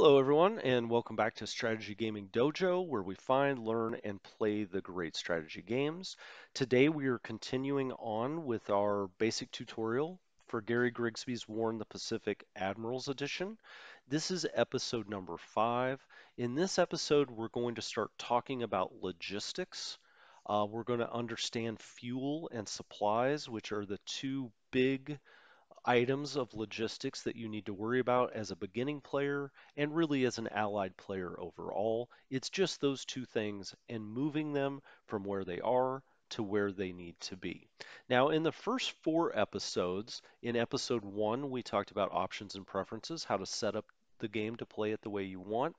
Hello everyone and welcome back to Strategy Gaming Dojo, where we find, learn, and play the great strategy games. Today we are continuing on with our basic tutorial for Gary Grigsby's War in the Pacific Admiral's Edition. This is episode number 5. In this episode we're going to start talking about logistics. We're going to understand fuel and supplies, which are the two big items of logistics that you need to worry about as a beginning player and really as an allied player overall. It's just those two things and moving them from where they are to where they need to be. Now, in the first 4 episodes, in episode 1, we talked about options and preferences, how to set up the game to play it the way you want.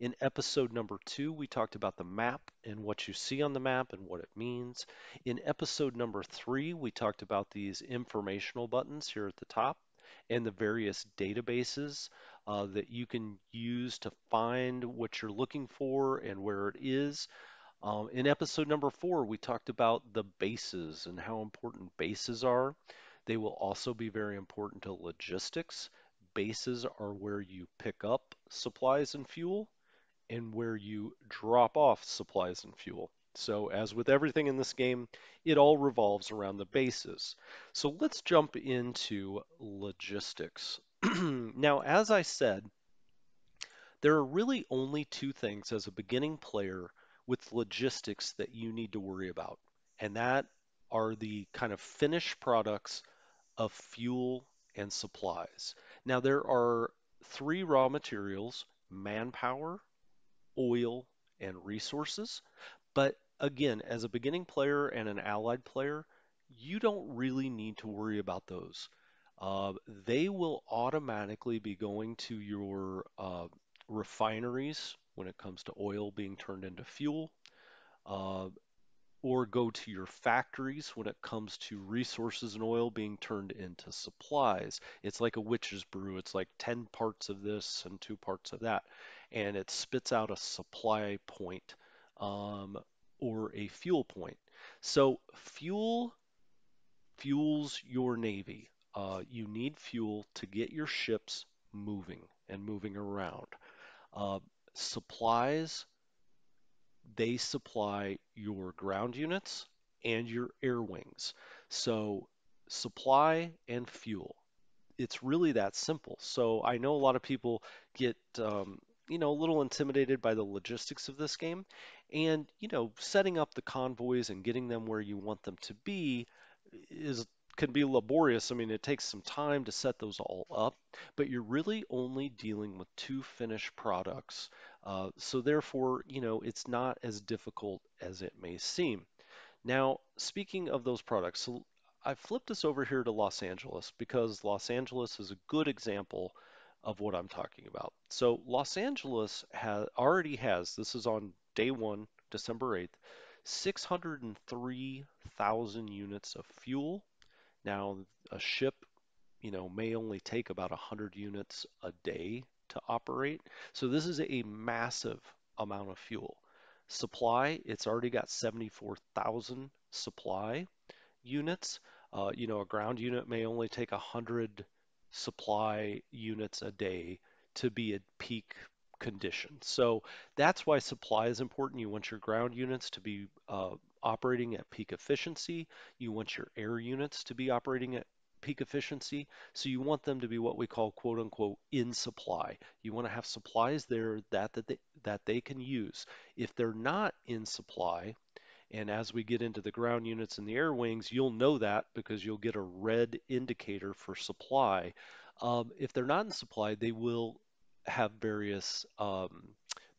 In episode number 2, we talked about the map and what you see on the map and what it means. In episode number 3, we talked about these informational buttons here at the top and the various databases that you can use to find what you're looking for and where it is. In episode number 4, we talked about the bases and how important bases are. They will also be very important to logistics. Bases are where you pick up supplies and fuel and where you drop off supplies and fuel. So as with everything in this game, it all revolves around the bases. So let's jump into logistics. Now, as I said, there are really only 2 things as a beginning player with logistics that you need to worry about, and that are the kind of finished products of fuel and supplies. Now, there are 3 raw materials: manpower, oil, and resources. But again, as a beginning player and an allied player, you don't really need to worry about those. They will automatically be going to your refineries when it comes to oil being turned into fuel, or go to your factories when it comes to resources and oil being turned into supplies. It's like a witch's brew. It's like 10 parts of this and 2 parts of that, and it spits out a supply point or a fuel point. So fuel fuels your navy. You need fuel to get your ships moving and moving around. Supplies, they supply your ground units and your air wings. So supply and fuel, it's really that simple. So I know a lot of people get a little intimidated by the logistics of this game, and setting up the convoys and getting them where you want them to be can be laborious. I mean, it takes some time to set those all up, but you're really only dealing with 2 finished products. So therefore, it's not as difficult as it may seem. Now, speaking of those products, so I flipped us over here to Los Angeles because Los Angeles is a good example of what I'm talking about. So Los Angeles already has, this is on day 1, December 8th, 603,000 units of fuel. Now, a ship, may only take about 100 units a day to operate. So this is a massive amount of fuel. Supply, it's already got 74,000 supply units. A ground unit may only take 100 supply units a day to be at peak condition. So that's why supply is important. You want your ground units to be operating at peak efficiency. You want your air units to be operating at peak efficiency. So you want them to be what we call, quote unquote, in supply. You want to have supplies there that they can use. If they're not in supply, and as we get into the ground units and the air wings, you'll know that because you'll get a red indicator for supply. If they're not in supply, they will have various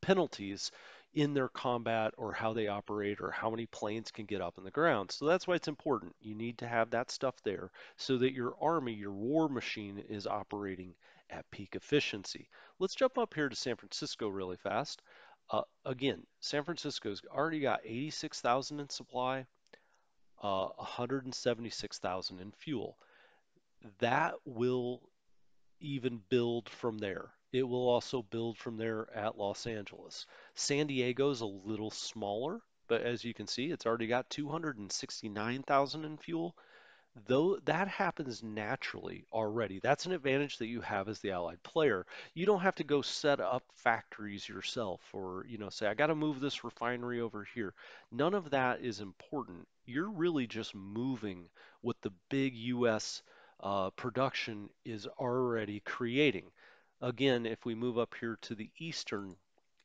penalties in their combat or how they operate or how many planes can get up in the ground. So that's why it's important. You need to have that stuff there so that your army, your war machine, is operating at peak efficiency. Let's jump up here to San Francisco really fast. Again, San Francisco's already got 86,000 in supply, 176,000 in fuel. That will even build from there. It will also build from there at Los Angeles. San Diego is a little smaller, but as you can see, it's already got 269,000 in fuel. Though that happens naturally already. That's an advantage that you have as the allied player. You don't have to go set up factories yourself, or say I got to move this refinery over here. None of that is important. You're really just moving what the big US production is already creating. Again, if we move up here to the eastern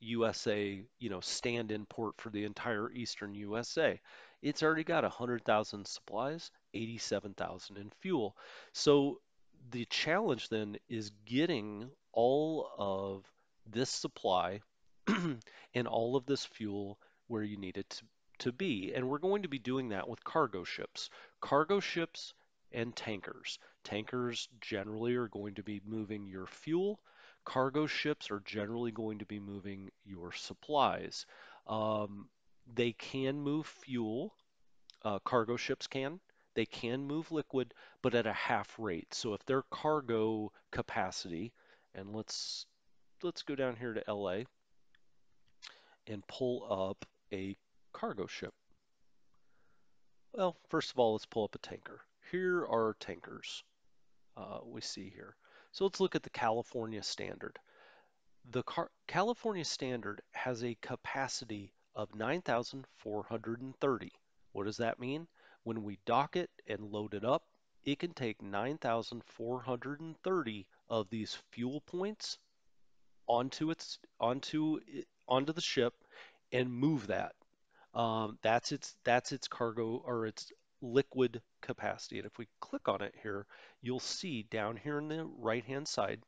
USA, stand-in port for the entire eastern USA, it's already got 100,000 supplies, 87,000 in fuel. So the challenge then is getting all of this supply and all of this fuel where you need it to be. And we're going to be doing that with cargo ships and tankers. Tankers generally are going to be moving your fuel. Cargo ships are generally going to be moving your supplies. They can move fuel. Cargo ships can. They can move liquid, but at a half rate. So if their cargo capacity, and let's go down here to LA and pull up a cargo ship. Well, first of all, let's pull up a tanker. Here are tankers we see here. So let's look at the California standard. The California standard has a capacity of 9,430. What does that mean? When we dock it and load it up, it can take 9,430 of these fuel points onto the ship and move that. That's its cargo or its liquid capacity. And if we click on it here, you'll see down here in the right hand side,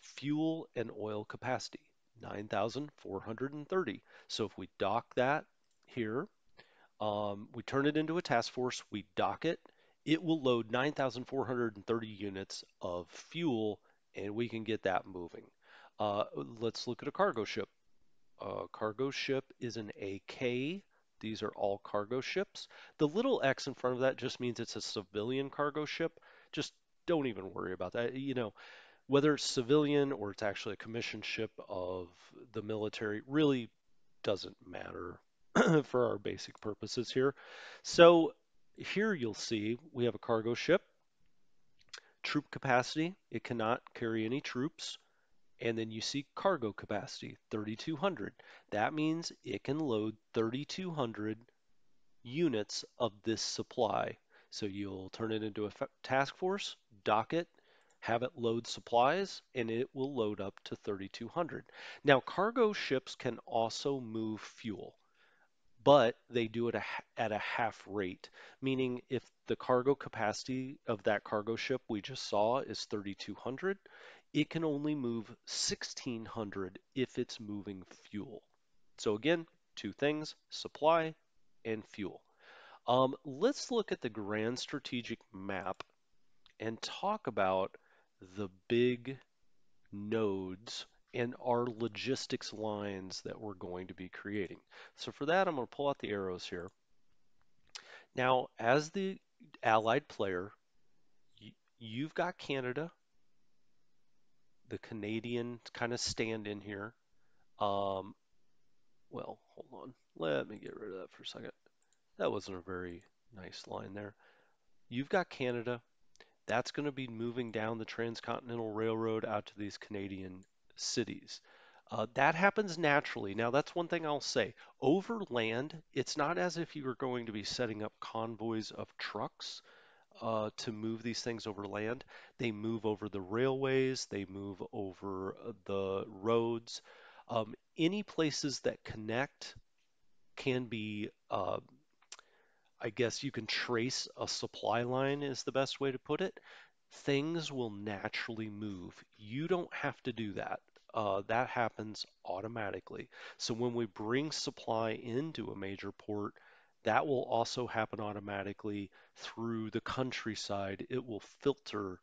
fuel and oil capacity, 9,430. So if we dock that here, we turn it into a task force, we dock it, it will load 9,430 units of fuel, and we can get that moving. Let's look at a cargo ship. Cargo ship is an AK. These are all cargo ships. The little X in front of that just means it's a civilian cargo ship. Just don't even worry about that. Whether it's civilian or it's actually a commissioned ship of the military really doesn't matter for our basic purposes here. So here you'll see we have a cargo ship. Troop capacity, it cannot carry any troops. And then you see cargo capacity, 3,200. That means it can load 3,200 units of this supply. So you'll turn it into a task force, dock it, have it load supplies, and it will load up to 3,200. Now, cargo ships can also move fuel, but they do it at a half rate, meaning if the cargo capacity of that cargo ship we just saw is 3,200, it can only move 1,600 if it's moving fuel. So again, two things, supply and fuel. Let's look at the grand strategic map and talk about the big nodes and our logistics lines that we're going to be creating. So for that, I'm going to pull out the arrows here. Now, as the allied player, you've got Canada, the Canadian kind of stand in here. Well, hold on. Let me get rid of that for a second. That wasn't a very nice line there. You've got Canada. That's going to be moving down the Transcontinental Railroad out to these Canadian cities. That happens naturally. Now, that's one thing I'll say. Over land, it's not as if you were going to be setting up convoys of trucks to move these things over land. They move over the railways, they move over the roads. Any places that connect can be, I guess you can trace a supply line is the best way to put it. Things will naturally move. You don't have to do that. That happens automatically. So when we bring supply into a major port, that will also happen automatically through the countryside. It will filter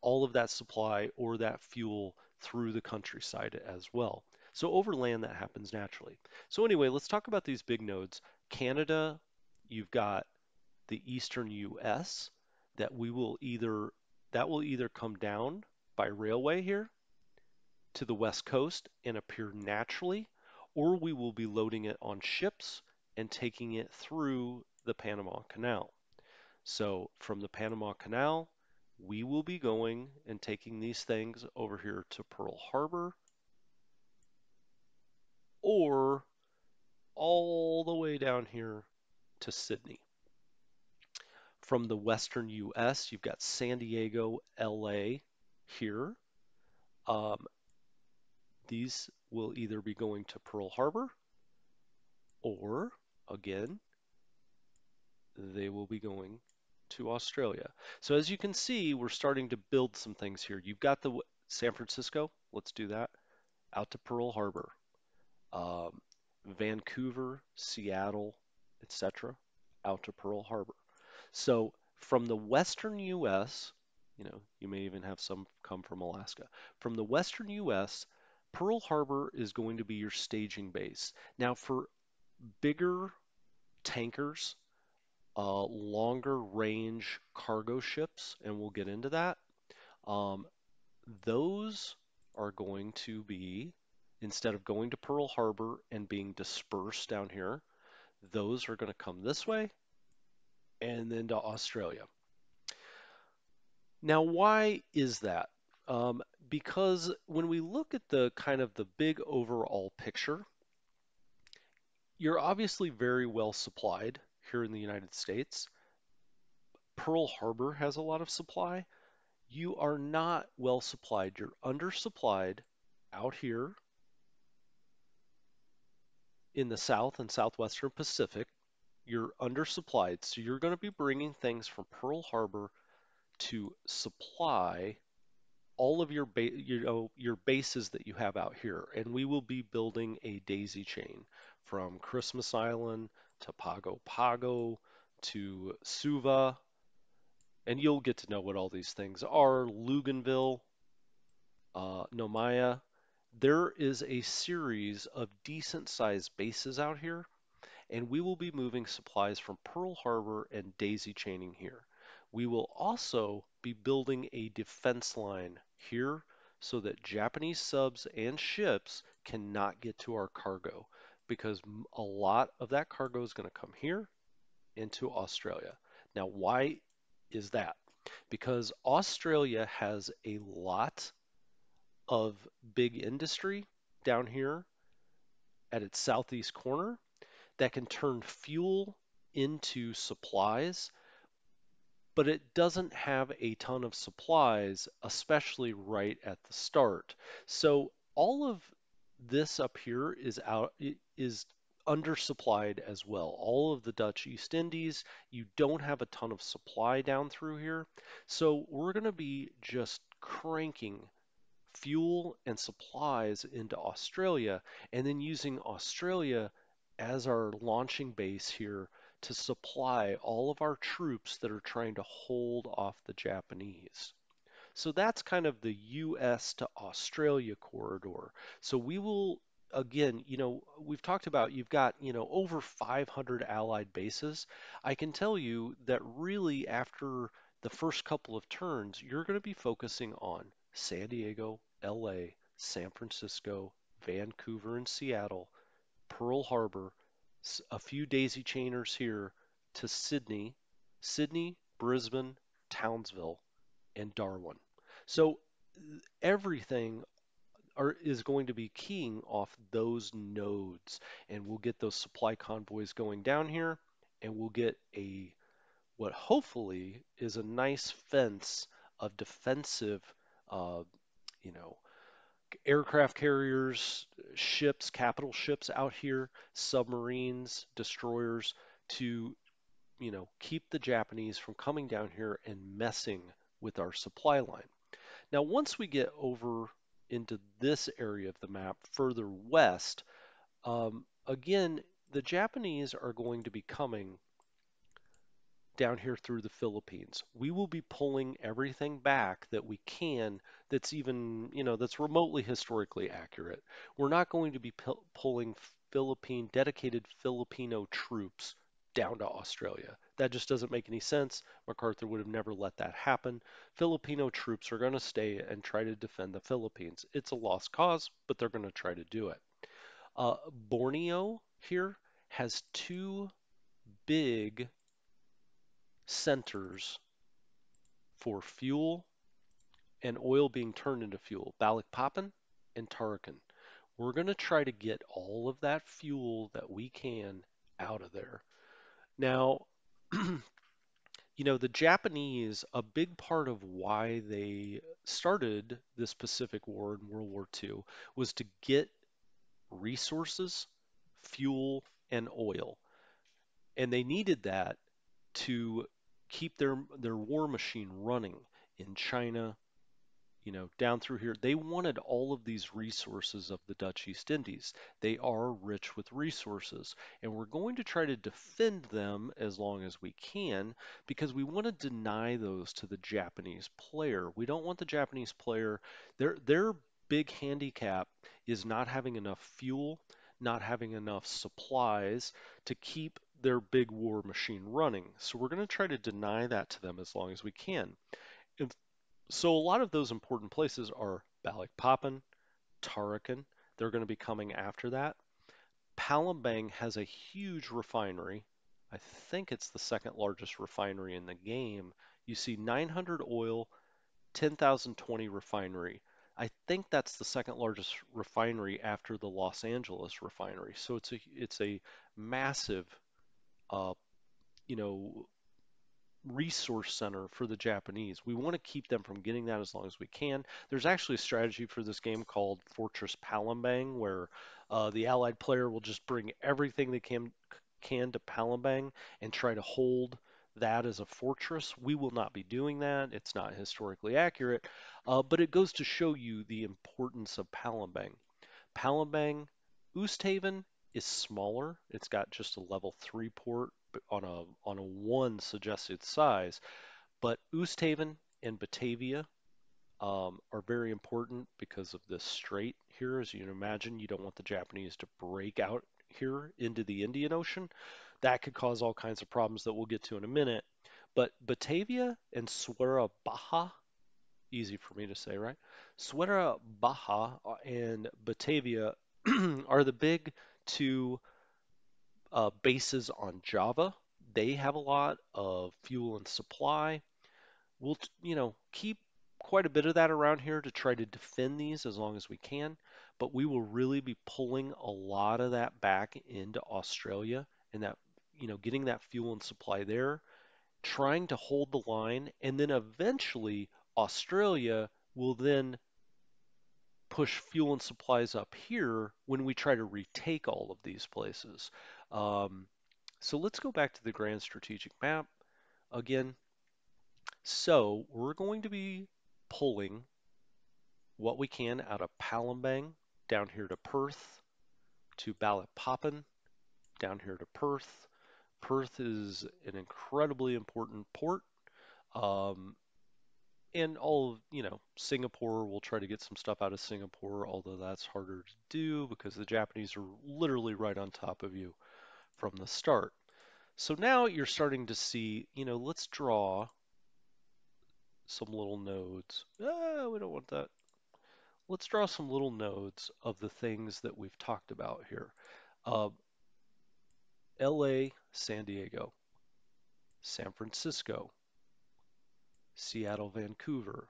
all of that supply or that fuel through the countryside as well. So over land, that happens naturally. So anyway, let's talk about these big nodes. Canada, you've got the eastern US that will either come down by railway here to the west coast and appear naturally, or we will be loading it on ships and taking it through the Panama Canal. So from the Panama Canal, we will be going and taking these things over here to Pearl Harbor, or all the way down here to Sydney. From the western US, you've got San Diego, LA here. These will either be going to Pearl Harbor, or again, they will be going to Australia. So as you can see, we're starting to build some things here. You've got the San Francisco, let's do that, out to Pearl Harbor, Vancouver, Seattle, etc., out to Pearl Harbor. So from the western US, you know, you may even have some come from Alaska. From the western US, Pearl Harbor is going to be your staging base. Now for bigger tankers, longer range cargo ships, and we'll get into that, those are going to be, instead of going to Pearl Harbor and being dispersed down here, those are going to come this way and then to Australia. Now, why is that? Because when we look at the kind of the big overall picture, you're obviously very well supplied here in the United States. Pearl Harbor has a lot of supply. You are not well supplied. You're undersupplied out here in the South and Southwestern Pacific. You're undersupplied, so you're going to be bringing things from Pearl Harbor to supply all of your your bases that you have out here. And we will be building a daisy chain from Christmas Island to Pago Pago to Suva, and you'll get to know what all these things are. Luganville, Nomaya. There is a series of decent-sized bases out here, and we will be moving supplies from Pearl Harbor and daisy chaining here. We will also be building a defense line here so that Japanese subs and ships cannot get to our cargo, because a lot of that cargo is going to come here into Australia. Now, why is that? Because Australia has a lot of big industry down here at its southeast corner that can turn fuel into supplies, but it doesn't have a ton of supplies, especially right at the start. So all of this up here is undersupplied as well. All of the Dutch East Indies, you don't have a ton of supply down through here. So we're going to be just cranking fuel and supplies into Australia, and then using Australia as our launching base here to supply all of our troops that are trying to hold off the Japanese. So that's kind of the US to Australia corridor. So we will, again, you know, we've talked about, you've got, you know, over 500 allied bases. I can tell you that really after the first couple of turns, you're going to be focusing on San Diego, LA, San Francisco, Vancouver and Seattle, Pearl Harbor, a few daisy chainers here to Sydney, Brisbane, Townsville, and Darwin. So everything is going to be keying off those nodes, and we'll get those supply convoys going down here, and we'll get a, what hopefully is a nice fence of defensive, you know, aircraft carriers, ships, capital ships out here, submarines, destroyers, to, you know, keep the Japanese from coming down here and messing with our supply line. Now, once we get over into this area of the map, further west, again, the Japanese are going to be coming down here through the Philippines. We will be pulling everything back that we can that's even, you know, that's remotely historically accurate. We're not going to be pulling dedicated Filipino troops down to Australia. That just doesn't make any sense. MacArthur would have never let that happen. Filipino troops are going to stay and try to defend the Philippines. It's a lost cause, but they're going to try to do it. Borneo here has two big centers for fuel and oil being turned into fuel, Balikpapan and Tarakan. We're going to try to get all of that fuel that we can out of there. Now, you know, the Japanese, a big part of why they started this Pacific War in World War II was to get resources, fuel, and oil. And they needed that to keep their war machine running in China, you know, down through here. They wanted all of these resources of the Dutch East Indies. They are rich with resources, and we're going to try to defend them as long as we can because we want to deny those to the Japanese player. We don't want the Japanese player, their big handicap is not having enough fuel, not having enough supplies to keep their big war machine running. So we're going to try to deny that to them as long as we can. And so a lot of those important places are Balikpapan, Tarakan. They're going to be coming after that. Palembang has a huge refinery. I think it's the second largest refinery in the game. You see 900 oil, 10,020 refinery. I think that's the second largest refinery after the Los Angeles refinery. So it's a massive you know, resource center for the Japanese. We want to keep them from getting that as long as we can. There's actually a strategy for this game called Fortress Palembang, where the Allied player will just bring everything they can to Palembang and try to hold that as a fortress. We will not be doing that. It's not historically accurate, but it goes to show you the importance of Palembang. Palembang, Oosthaven is smaller. It's got just a level 3 port on a 1 suggested size, but Oosthaven and Batavia are very important because of this strait here. As you can imagine, you don't want the Japanese to break out here into the Indian Ocean. That could cause all kinds of problems that we'll get to in a minute. But Batavia and Surabaya, easy for me to say, right? Surabaya and Batavia are the big two bases on Java. They have a lot of fuel and supply. We'll, you know, keep quite a bit of that around here to try to defend these as long as we can, but we will really be pulling a lot of that back into Australia and that, you know, getting that fuel and supply there, trying to hold the line, and then eventually Australia will then push fuel and supplies up here when we try to retake all of these places. So let's go back to the grand strategic map again. So we're going to be pulling what we can out of Palembang down here to Perth, to Balikpapan down here to Perth. Perth is an incredibly important port. And all, you know, Singapore, we'll try to get some stuff out of Singapore, although that's harder to do because the Japanese are literally right on top of you from the start. So now you're starting to see, you know, let's draw some little nodes. Ah, we don't want that. Let's draw some little nodes of the things that we've talked about here. LA, San Diego, San Francisco, Seattle, Vancouver,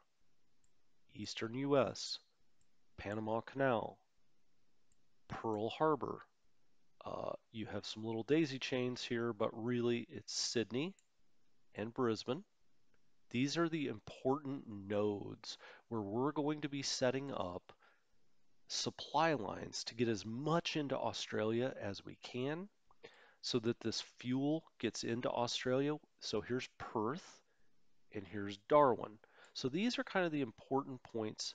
Eastern U.S., Panama Canal, Pearl Harbor. You have some little daisy chains here, but really it's Sydney and Brisbane. These are the important nodes where we're going to be setting up supply lines to get as much into Australia as we can so that this fuel gets into Australia. So here's Perth. And here's Darwin. So these are kind of the important points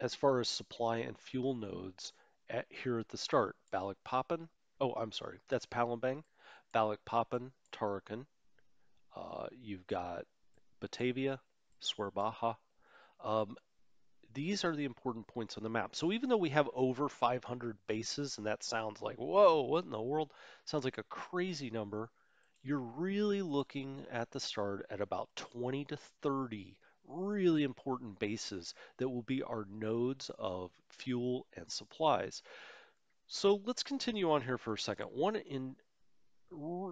as far as supply and fuel nodes here at the start. Balikpapan, oh, I'm sorry, that's Palembang. Balikpapan, Tarakan. You've got Batavia, Surabaya. These are the important points on the map. So even though we have over 500 bases, and that sounds like, whoa, what in the world? Sounds like a crazy number. You're really looking at the start at about 20 to 30 really important bases that will be our nodes of fuel and supplies. So let's continue on here for a second. One in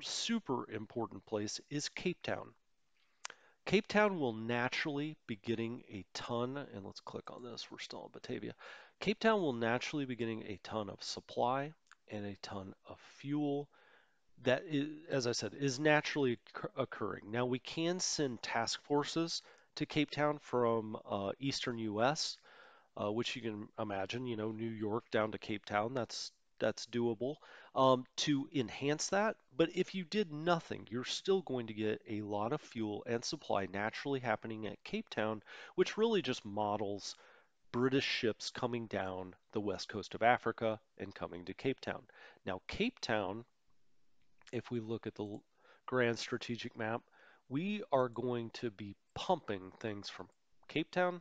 super important place is Cape Town. Cape Town will naturally be getting a ton, and let's click on this, we're still in Batavia. Cape Town will naturally be getting a ton of supply and a ton of fuel. That is, as I said, is naturally occurring. Now we can send task forces to Cape Town from eastern US, which you can imagine, you know, New York down to Cape Town, that's doable, to enhance that. But if you did nothing, you're still going to get a lot of fuel and supply naturally happening at Cape Town, which really just models British ships coming down the west coast of Africa and coming to Cape Town. Now, Cape Town, if we look at the grand strategic map, we are going to be pumping things from Cape Town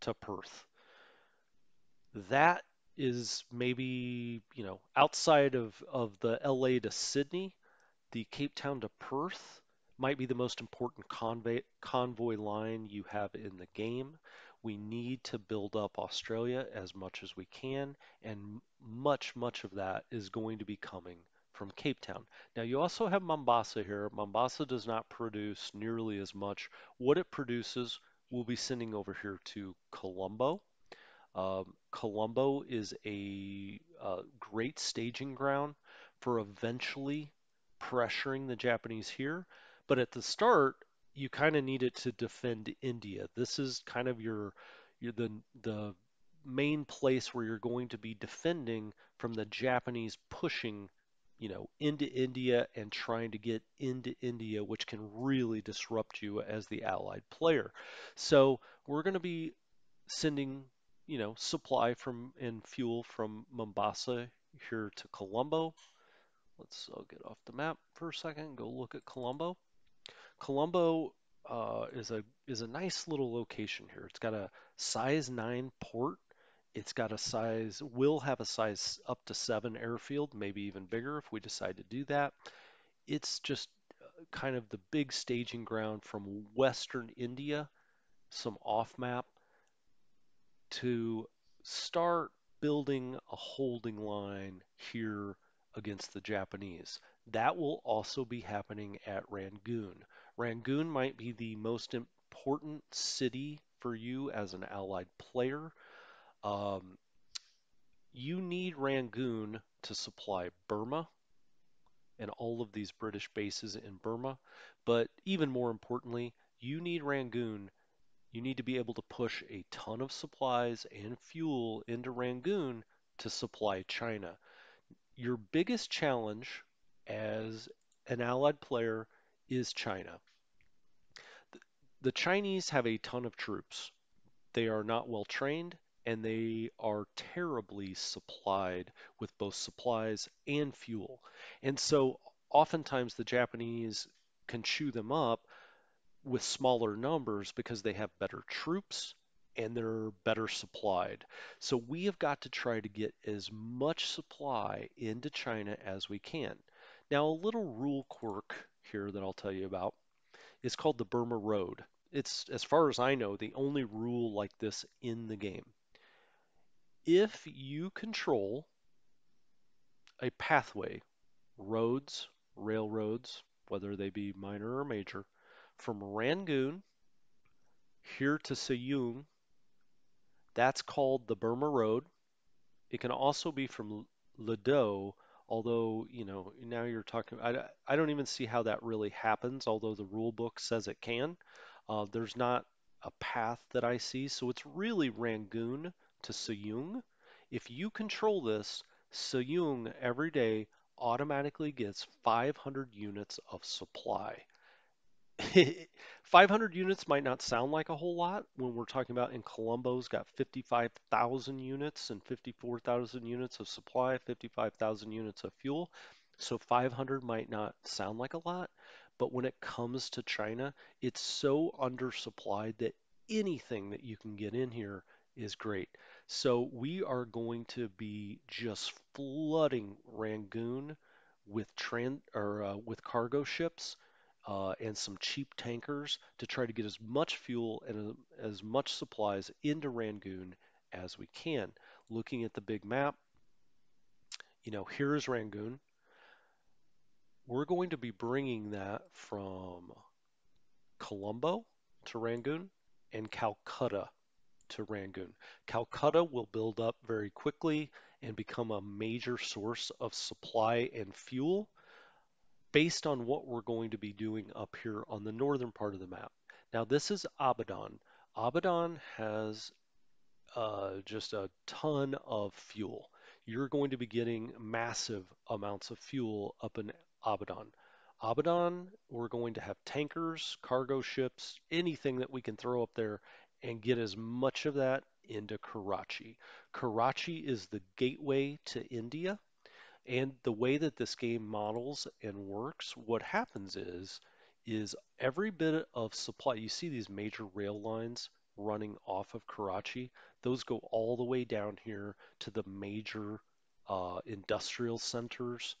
to Perth. That is maybe, you know, outside of the LA to Sydney, the Cape Town to Perth might be the most important convoy line you have in the game. We need to build up Australia as much as we can, and much of that is going to be coming from Cape Town. Now you also have Mombasa here. Mombasa does not produce nearly as much. What it produces we'll be sending over here to Colombo. Colombo is a great staging ground for eventually pressuring the Japanese here, but at the start you kind of need it to defend India. This is kind of the main place where you're going to be defending from the Japanese pushing, you know, into India and trying to get into India, which can really disrupt you as the allied player. So we're going to be sending, you know, supply from and fuel from Mombasa here to Colombo. I'll get off the map for a second and go look at Colombo. Colombo is a nice little location here. It's got a size 9 port. It's got a size, will have a size up to 7 airfield, maybe even bigger if we decide to do that. It's just kind of the big staging ground from Western India, some off map, to start building a holding line here against the Japanese. That will also be happening at Rangoon. Rangoon might be the most important city for you as an allied player. You need Rangoon to supply Burma and all of these British bases in Burma, but even more importantly, you need Rangoon. You need to be able to push a ton of supplies and fuel into Rangoon to supply China. Your biggest challenge as an allied player is China. The Chinese have a ton of troops. They are not well trained, and they are terribly supplied with both supplies and fuel. And so oftentimes the Japanese can chew them up with smaller numbers because they have better troops and they're better supplied. So we have got to try to get as much supply into China as we can. Now, a little rule quirk here that I'll tell you about is called the Burma Road. It's, as far as I know, the only rule like this in the game. If you control a pathway, roads, railroads, whether they be minor or major, from Rangoon here to Soyoung, that's called the Burma Road. It can also be from Lido, although, you know, now you're talking, I don't even see how that really happens, although the rule book says it can. There's not a path that I see, so it's really Rangoon to Soyoung. If you control this, Soyoung every day automatically gets 500 units of supply. 500 units might not sound like a whole lot when we're talking about in Colombo's got 55,000 units and 54,000 units of supply, 55,000 units of fuel. So 500 might not sound like a lot, but when it comes to China, it's so undersupplied that anything that you can get in here is great. So we are going to be just flooding Rangoon with with cargo ships and some cheap tankers to try to get as much fuel and as much supplies into Rangoon as we can. Looking at the big map, you know, here's Rangoon. We're going to be bringing that from Colombo to Rangoon and Calcutta to Rangoon. Calcutta will build up very quickly and become a major source of supply and fuel based on what we're going to be doing up here on the northern part of the map. Now this is Abadan. Abadan has just a ton of fuel. You're going to be getting massive amounts of fuel up in Abadan. Abadan, we're going to have tankers, cargo ships, anything that we can throw up there and get as much of that into Karachi. Karachi is the gateway to India, and the way that this game models and works, what happens is every bit of supply, you see these major rail lines running off of Karachi, those go all the way down here to the major industrial centers,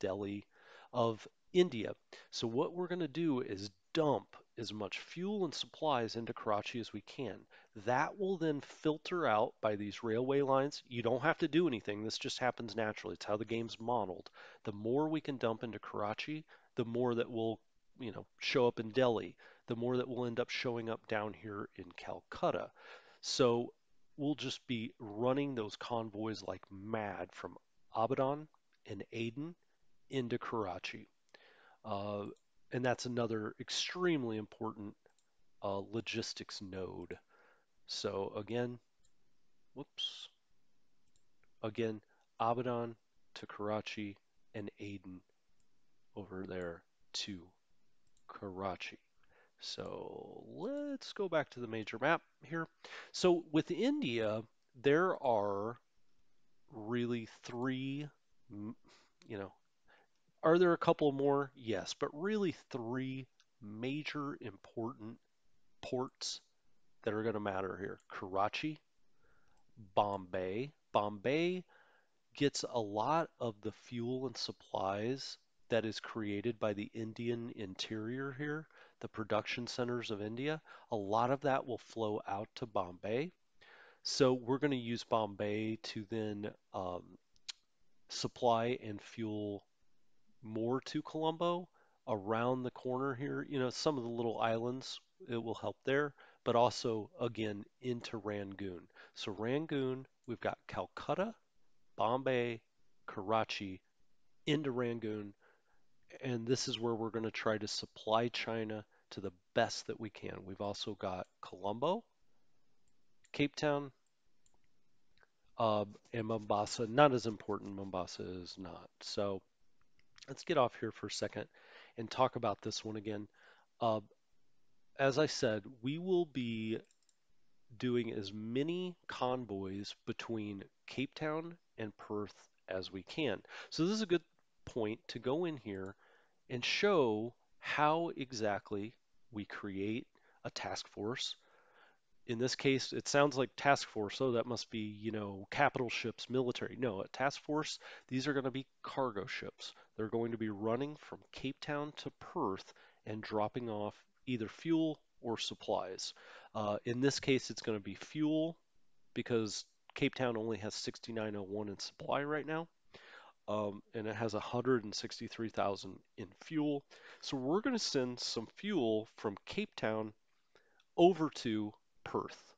Delhi of India. So what we're going to do is dump as much fuel and supplies into Karachi as we can. That will then filter out by these railway lines. You don't have to do anything. This just happens naturally. It's how the game's modeled. The more we can dump into Karachi, the more that will, you know, show up in Delhi, the more that will end up showing up down here in Calcutta. So we'll just be running those convoys like mad from Abadan and Aden into Karachi. And that's another extremely important logistics node. So again, whoops. Again, Abadan to Karachi and Aden over there to Karachi. So let's go back to the major map here. So with India, there are really three, you know, are there a couple more? Yes, but really three major important ports that are going to matter here. Karachi, Bombay. Bombay gets a lot of the fuel and supplies that is created by the Indian interior here, the production centers of India. A lot of that will flow out to Bombay. So we're going to use Bombay to then supply and fuel more to Colombo around the corner here. You know, some of the little islands, it will help there, but also again into Rangoon. So Rangoon, we've got Calcutta, Bombay, Karachi, into Rangoon, and this is where we're going to try to supply China to the best that we can. We've also got Colombo, Cape Town, and Mombasa. Not as important. Mombasa is not. So let's get off here for a second and talk about this one again. As I said, we will be doing as many convoys between Cape Town and Perth as we can. So this is a good point to go in here and show how exactly we create a task force. In this case, it sounds like task force, oh, that must be, you know, capital ships, military. No, a task force, these are going to be cargo ships. They're going to be running from Cape Town to Perth and dropping off either fuel or supplies. In this case, it's going to be fuel because Cape Town only has 6,901 in supply right now, and it has 163,000 in fuel. So we're going to send some fuel from Cape Town over to Perth.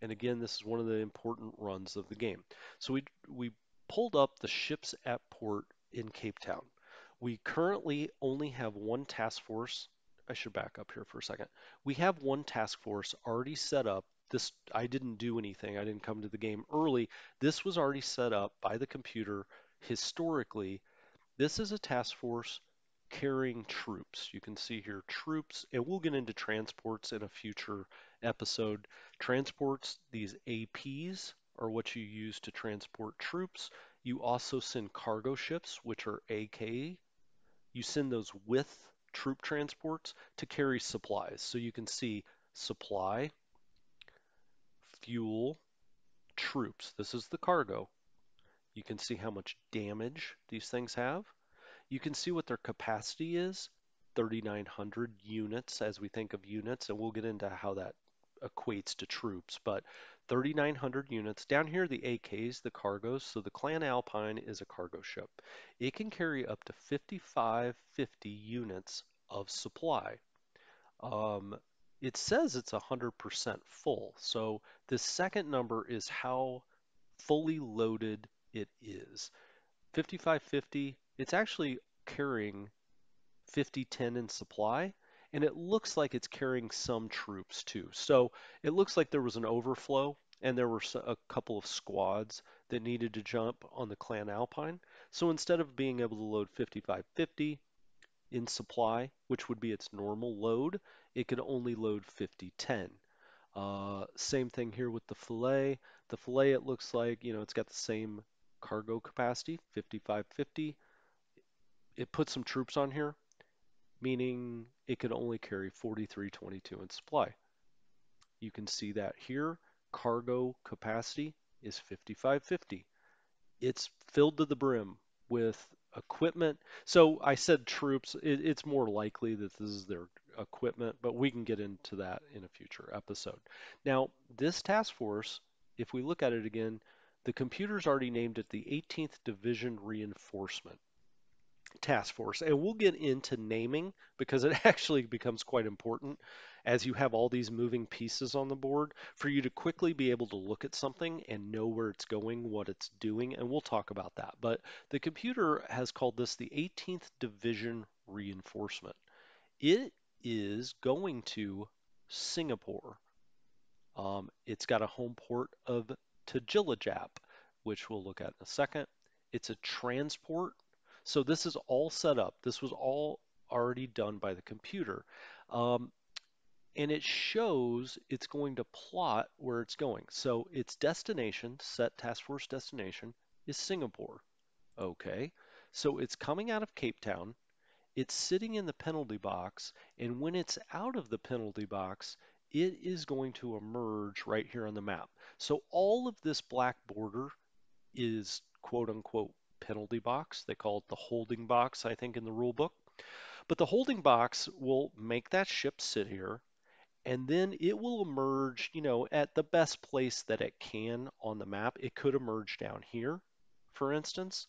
And again, this is one of the important runs of the game. So we pulled up the ships at port in Cape Town. We currently only have one task force. I should back up here for a second. We have one task force already set up. This, I didn't do anything. I didn't come to the game early. This was already set up by the computer historically. This is a task force carrying troops. You can see here troops, and we'll get into transports in a future episode. Transports, these APs are what you use to transport troops. You also send cargo ships, which are AK. You send those with troop transports to carry supplies. So you can see supply, fuel, troops. This is the cargo. You can see how much damage these things have. You can see what their capacity is, 3,900 units as we think of units, and we'll get into how that equates to troops, but 3,900 units. Down here, the AKs, the cargos. So the Clan Alpine is a cargo ship. It can carry up to 50 units of supply. It says it's 100% full. So the second number is how fully loaded it is. 5550, it's actually carrying 5010 in supply, and it looks like it's carrying some troops too. So it looks like there was an overflow and there were a couple of squads that needed to jump on the Clan Alpine. So instead of being able to load 5550 in supply, which would be its normal load, it could only load 5010. Same thing here with the fillet. The fillet, it looks like, you know, it's got the same cargo capacity, 5550. It put some troops on here, meaning it could only carry 4322 in supply. You can see that here. Cargo capacity is 5550. It's filled to the brim with equipment. So I said troops, it's more likely that this is their equipment, but we can get into that in a future episode. Now, this task force, if we look at it again, the computer's already named it the 18th Division Reinforcement Task Force, and we'll get into naming because it actually becomes quite important as you have all these moving pieces on the board for you to quickly be able to look at something and know where it's going, what it's doing, and we'll talk about that. But the computer has called this the 18th Division Reinforcement. It is going to Singapore. It's got a home port of Tjilatjap, which we'll look at in a second. It's a transport. So this is all set up. This was all already done by the computer. And it shows it's going to plot where it's going. So its destination, set task force destination, is Singapore. Okay, so it's coming out of Cape Town. It's sitting in the penalty box. And when it's out of the penalty box, it is going to emerge right here on the map. So all of this black border is quote unquote penalty box. They call it the holding box, I think, in the rule book. But the holding box will make that ship sit here, and then it will emerge, you know, at the best place that it can on the map. It could emerge down here, for instance,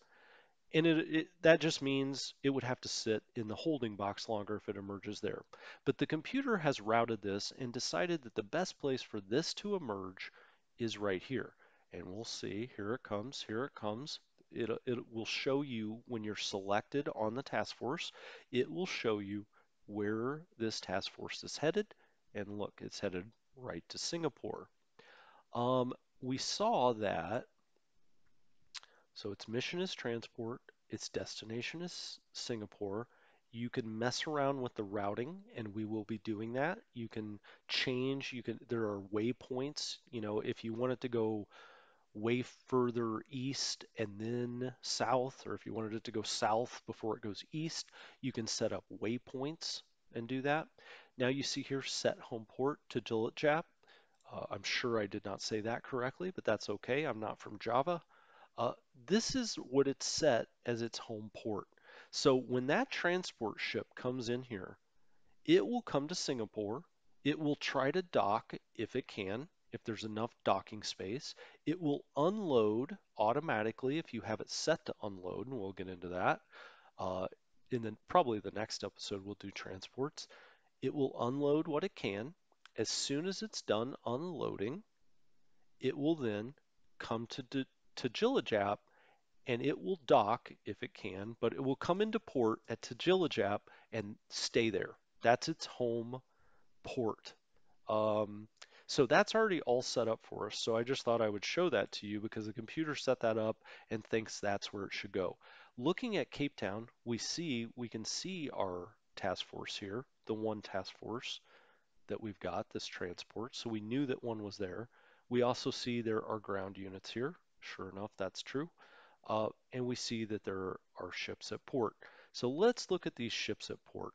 and that just means it would have to sit in the holding box longer if it emerges there. But the computer has routed this and decided that the best place for this to emerge is right here. And we'll see, here it comes, here it comes. It will show you when you're selected on the task force, it will show you where this task force is headed. And look, it's headed right to Singapore. We saw that. So its mission is transport. Its destination is Singapore. You can mess around with the routing, and we will be doing that. You can change. There are waypoints. You know, if you want it to go way further east and then south, or if you wanted it to go south before it goes east, you can set up waypoints and do that. Now you see here, set home port to Tjilatjap. I'm sure I did not say that correctly, but that's okay. I'm not from Java. This is what it's set as its home port. So when that transport ship comes in here, it will come to Singapore. It will try to dock if it can. If there's enough docking space, it will unload automatically if you have it set to unload, and we'll get into that. And then probably the next episode we'll do transports. It will unload what it can. As soon as it's done unloading, it will then come to Tjilatjap, and it will dock if it can, but it will come into port at Tjilatjap and stay there. That's its home port. So that's already all set up for us. So I just thought I would show that to you because the computer set that up and thinks that's where it should go. Looking at Cape Town, we can see our task force here, the one task force that we've got, this transport. So we knew that one was there. We also see there are ground units here. Sure enough, that's true. And we see that there are ships at port. So let's look at these ships at port.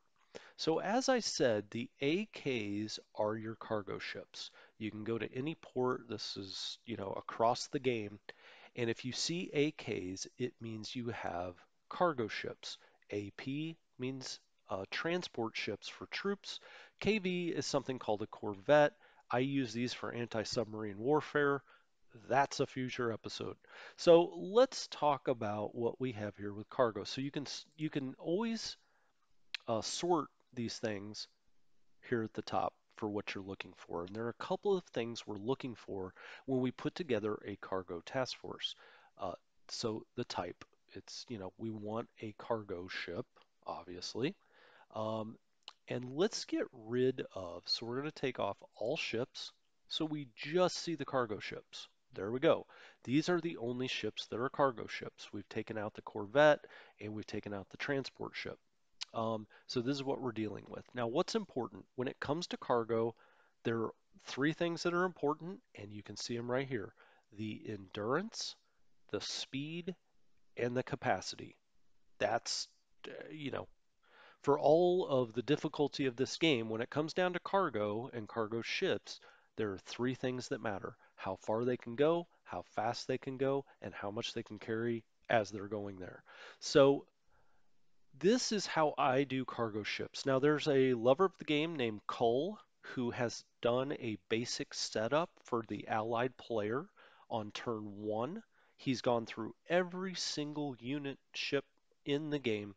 So as I said, the AKs are your cargo ships. You can go to any port. This is, you know, across the game. And if you see AKs, it means you have cargo ships. AP means transport ships for troops. KV is something called a corvette. I use these for anti-submarine warfare. That's a future episode. So let's talk about what we have here with cargo. So you can always sort these things here at the top for what you're looking for. And there are a couple of things we're looking for when we put together a cargo task force. So the type, it's, you know, we want a cargo ship, obviously. And let's get rid of, so we're going to take off all ships. So we just see the cargo ships. There we go. These are the only ships that are cargo ships. We've taken out the corvette and we've taken out the transport ship. So this is what we're dealing with. Now, what's important when it comes to cargo, there are three things that are important, and you can see them right here. The endurance, the speed, and the capacity. That's, you know, for all of the difficulty of this game, when it comes down to cargo and cargo ships, there are three things that matter: how far they can go, how fast they can go, and how much they can carry as they're going there. So this is how I do cargo ships. Now, there's a lover of the game named Cole who has done a basic setup for the allied player on turn one. He's gone through every single unit ship in the game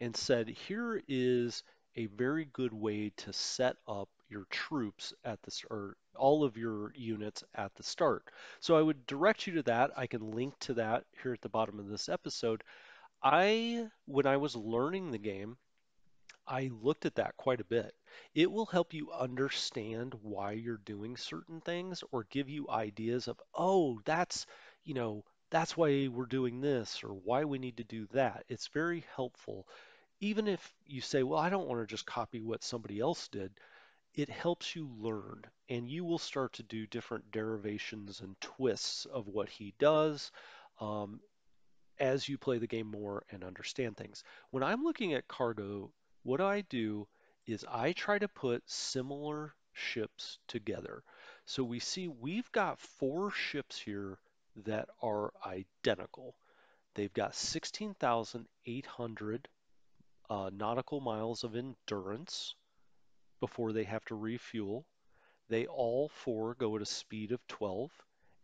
and said, here is a very good way to set up your troops at the start, or all of your units at the start. So I would direct you to that. I can link to that here at the bottom of this episode. When I was learning the game, I looked at that quite a bit. It will help you understand why you're doing certain things, or give you ideas of, oh, that's, you know, that's why we're doing this, or why we need to do that. It's very helpful. Even if you say, well, I don't want to just copy what somebody else did, it helps you learn, and you will start to do different derivations and twists of what he does. As you play the game more and understand things. When I'm looking at cargo, what I do is I try to put similar ships together. So we see we've got four ships here that are identical. They've got 16,800 nautical miles of endurance before they have to refuel. They all four go at a speed of 12,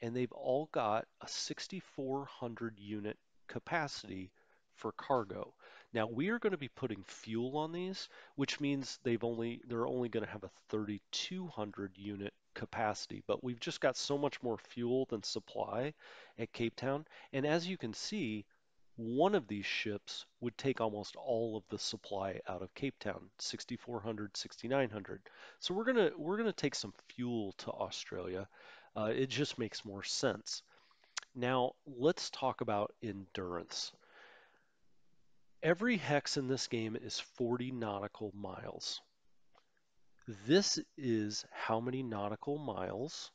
and they've all got a 6,400 unit capacity for cargo. Now, we are going to be putting fuel on these, which means they're only going to have a 3,200 unit capacity, but we've just got so much more fuel than supply at Cape Town. And as you can see, one of these ships would take almost all of the supply out of Cape Town, 6,400, 6,900. So we're going to take some fuel to Australia. It just makes more sense. Now, let's talk about endurance. Every hex in this game is 40 nautical miles. This is how many nautical miles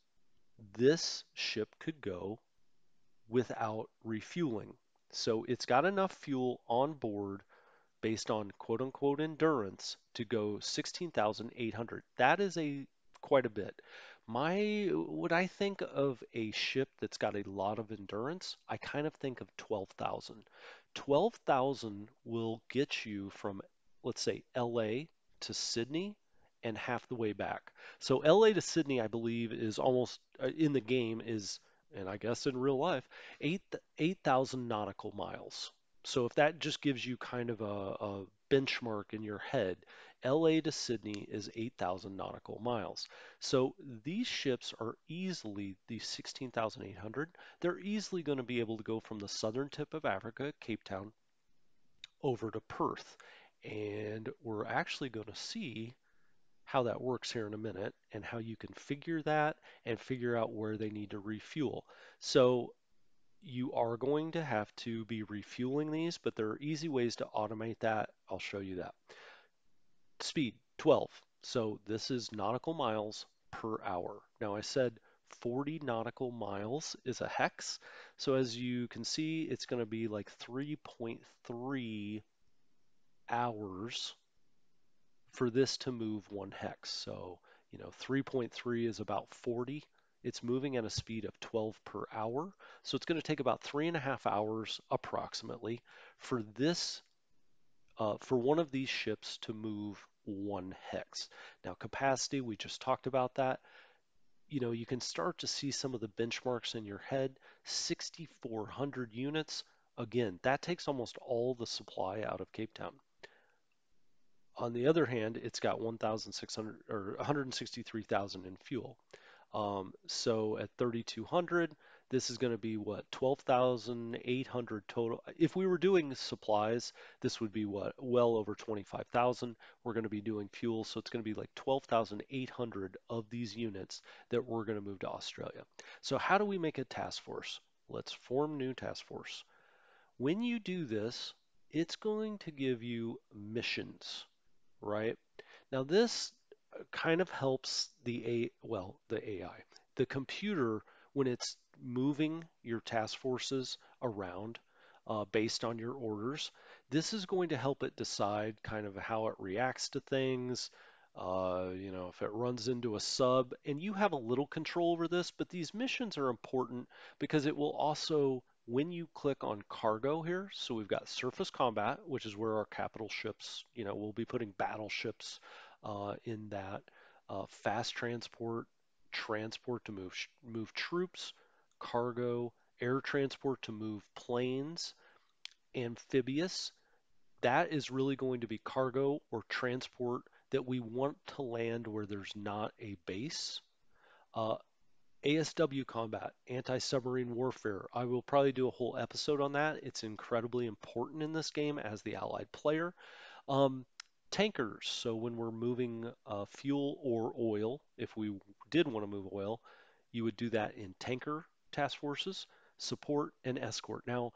this ship could go without refueling. So it's got enough fuel on board based on quote-unquote endurance to go 16,800. That is quite a bit. When I think of a ship that's got a lot of endurance, I kind of think of 12,000. 12,000 will get you from, let's say, LA to Sydney and half the way back. So LA to Sydney, I believe, is almost, in the game is, and I guess in real life, 8,000 nautical miles. So if that just gives you kind of a benchmark in your head, LA to Sydney is 8,000 nautical miles. So these ships are easily, these 16,800, they're easily going to be able to go from the southern tip of Africa, Cape Town, over to Perth. And we're actually going to see how that works here in a minute, and how you can figure that and figure out where they need to refuel. So you are going to have to be refueling these, but there are easy ways to automate that. I'll show you that. Speed 12. So this is nautical miles per hour. Now, I said 40 nautical miles is a hex. So as you can see, it's going to be like 3.3 hours for this to move one hex. So, you know, 3.3 is about 40. It's moving at a speed of 12 per hour. So it's going to take about 3.5 hours approximately for this for one of these ships to move one hex. Now, capacity, we just talked about that. you can start to see some of the benchmarks in your head. 6,400 units. Again, that takes almost all the supply out of Cape Town. On the other hand, it's got 1,600 or 163,000 in fuel. So at 3,200, this is going to be what, 12,800 total. If we were doing supplies, this would be what, well over 25,000. We're going to be doing fuel, so it's going to be like 12,800 of these units that we're going to move to Australia. So how do we make a task force? Let's form new task force. When you do this, it's going to give you missions, right? Now this kind of helps the AI, the computer, when it's moving your task forces around based on your orders. This is going to help it decide kind of how it reacts to things, if it runs into a sub, and you have a little control over this, but these missions are important because it will also, when you click on cargo here, so we've got surface combat, which is where our capital ships, we'll be putting battleships in that, fast transport, transport to move troops, cargo, air transport to move planes, amphibious. That is really going to be cargo or transport that we want to land where there's not a base. ASW combat, anti-submarine warfare. I will probably do a whole episode on that. It's incredibly important in this game as the allied player. Tankers, so when we're moving fuel or oil, if we did want to move oil, you would do that in tanker task forces, support, and escort. Now,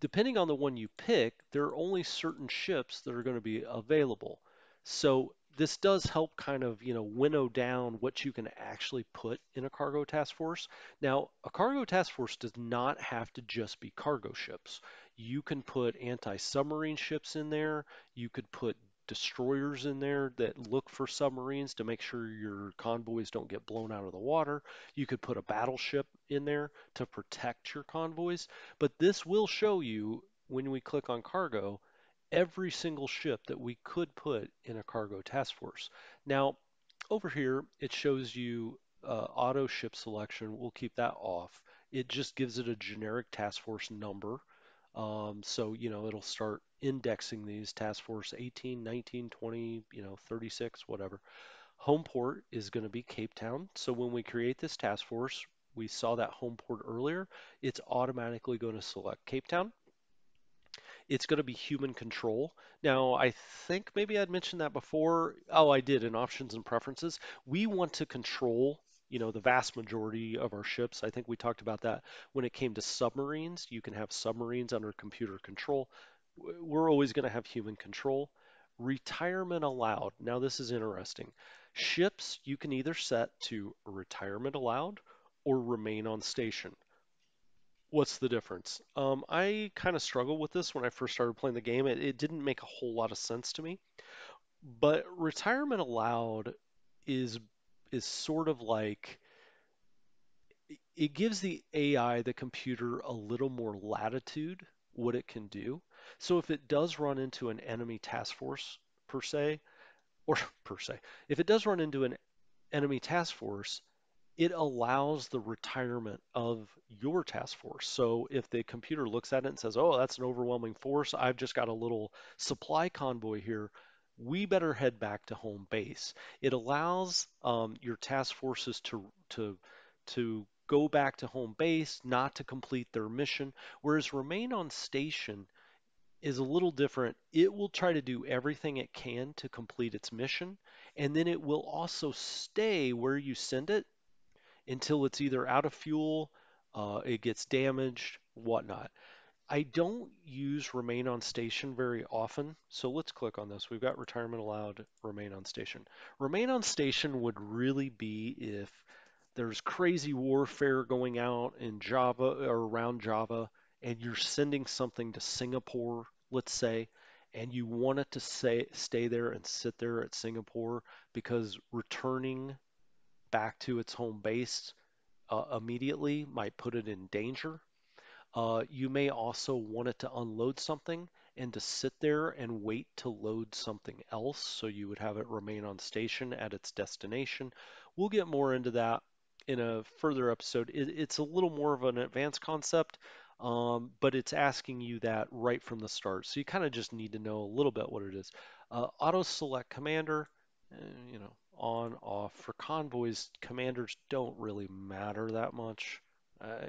depending on the one you pick, there are only certain ships that are going to be available. So this does help kind of, winnow down what you can actually put in a cargo task force. Now, a cargo task force does not have to just be cargo ships. You can put anti-submarine ships in there. You could put destroyers in there that look for submarines to make sure your convoys don't get blown out of the water. You could put a battleship in there to protect your convoys. But this will show you, when we click on cargo, every single ship that we could put in a cargo task force. Now, over here, it shows you auto ship selection. We'll keep that off. It just gives it a generic task force number. So, it'll start indexing these task force 18, 19, 20, 36, whatever. Home port is going to be Cape Town. So when we create this task force, we saw that home port earlier. It's automatically going to select Cape Town. It's going to be human control. Now, I think maybe I'd mentioned that before. Oh, I did, in options and preferences. We want to control, the vast majority of our ships. I think we talked about that when it came to submarines. You can have submarines under computer control. We're always going to have human control. Retirement allowed. Now, this is interesting. Ships, you can either set to retirement allowed or remain on station. What's the difference? I kind of struggled with this when I first started playing the game. It didn't make a whole lot of sense to me. But retirement allowed is sort of like, it gives the AI, the computer, a little more latitude what it can do. So if it does run into an enemy task force if it does run into an enemy task force, it allows the retirement of your task force. So if the computer looks at it and says, oh, that's an overwhelming force, I've just got a little supply convoy here, we better head back to home base. It allows your task forces to go back to home base, not to complete their mission, whereas remain on station is a little different. It will try to do everything it can to complete its mission, and then it will also stay where you send it until it's either out of fuel, it gets damaged, whatnot. I don't use remain on station very often, so let's click on this. We've got retirement allowed, remain on station. Remain on station would really be if there's crazy warfare going out in Java or around Java, and you're sending something to Singapore, let's say, and you want it to stay there and sit there at Singapore, because returning back to its home base immediately might put it in danger. You may also want it to unload something and to sit there and wait to load something else, so you would have it remain on station at its destination, We'll get more into that in a further episode. It's a little more of an advanced concept, but it's asking you that right from the start. So you kind of just need to know a little bit what it is. Auto select commander, you know, on, off. For convoys, commanders don't really matter that much.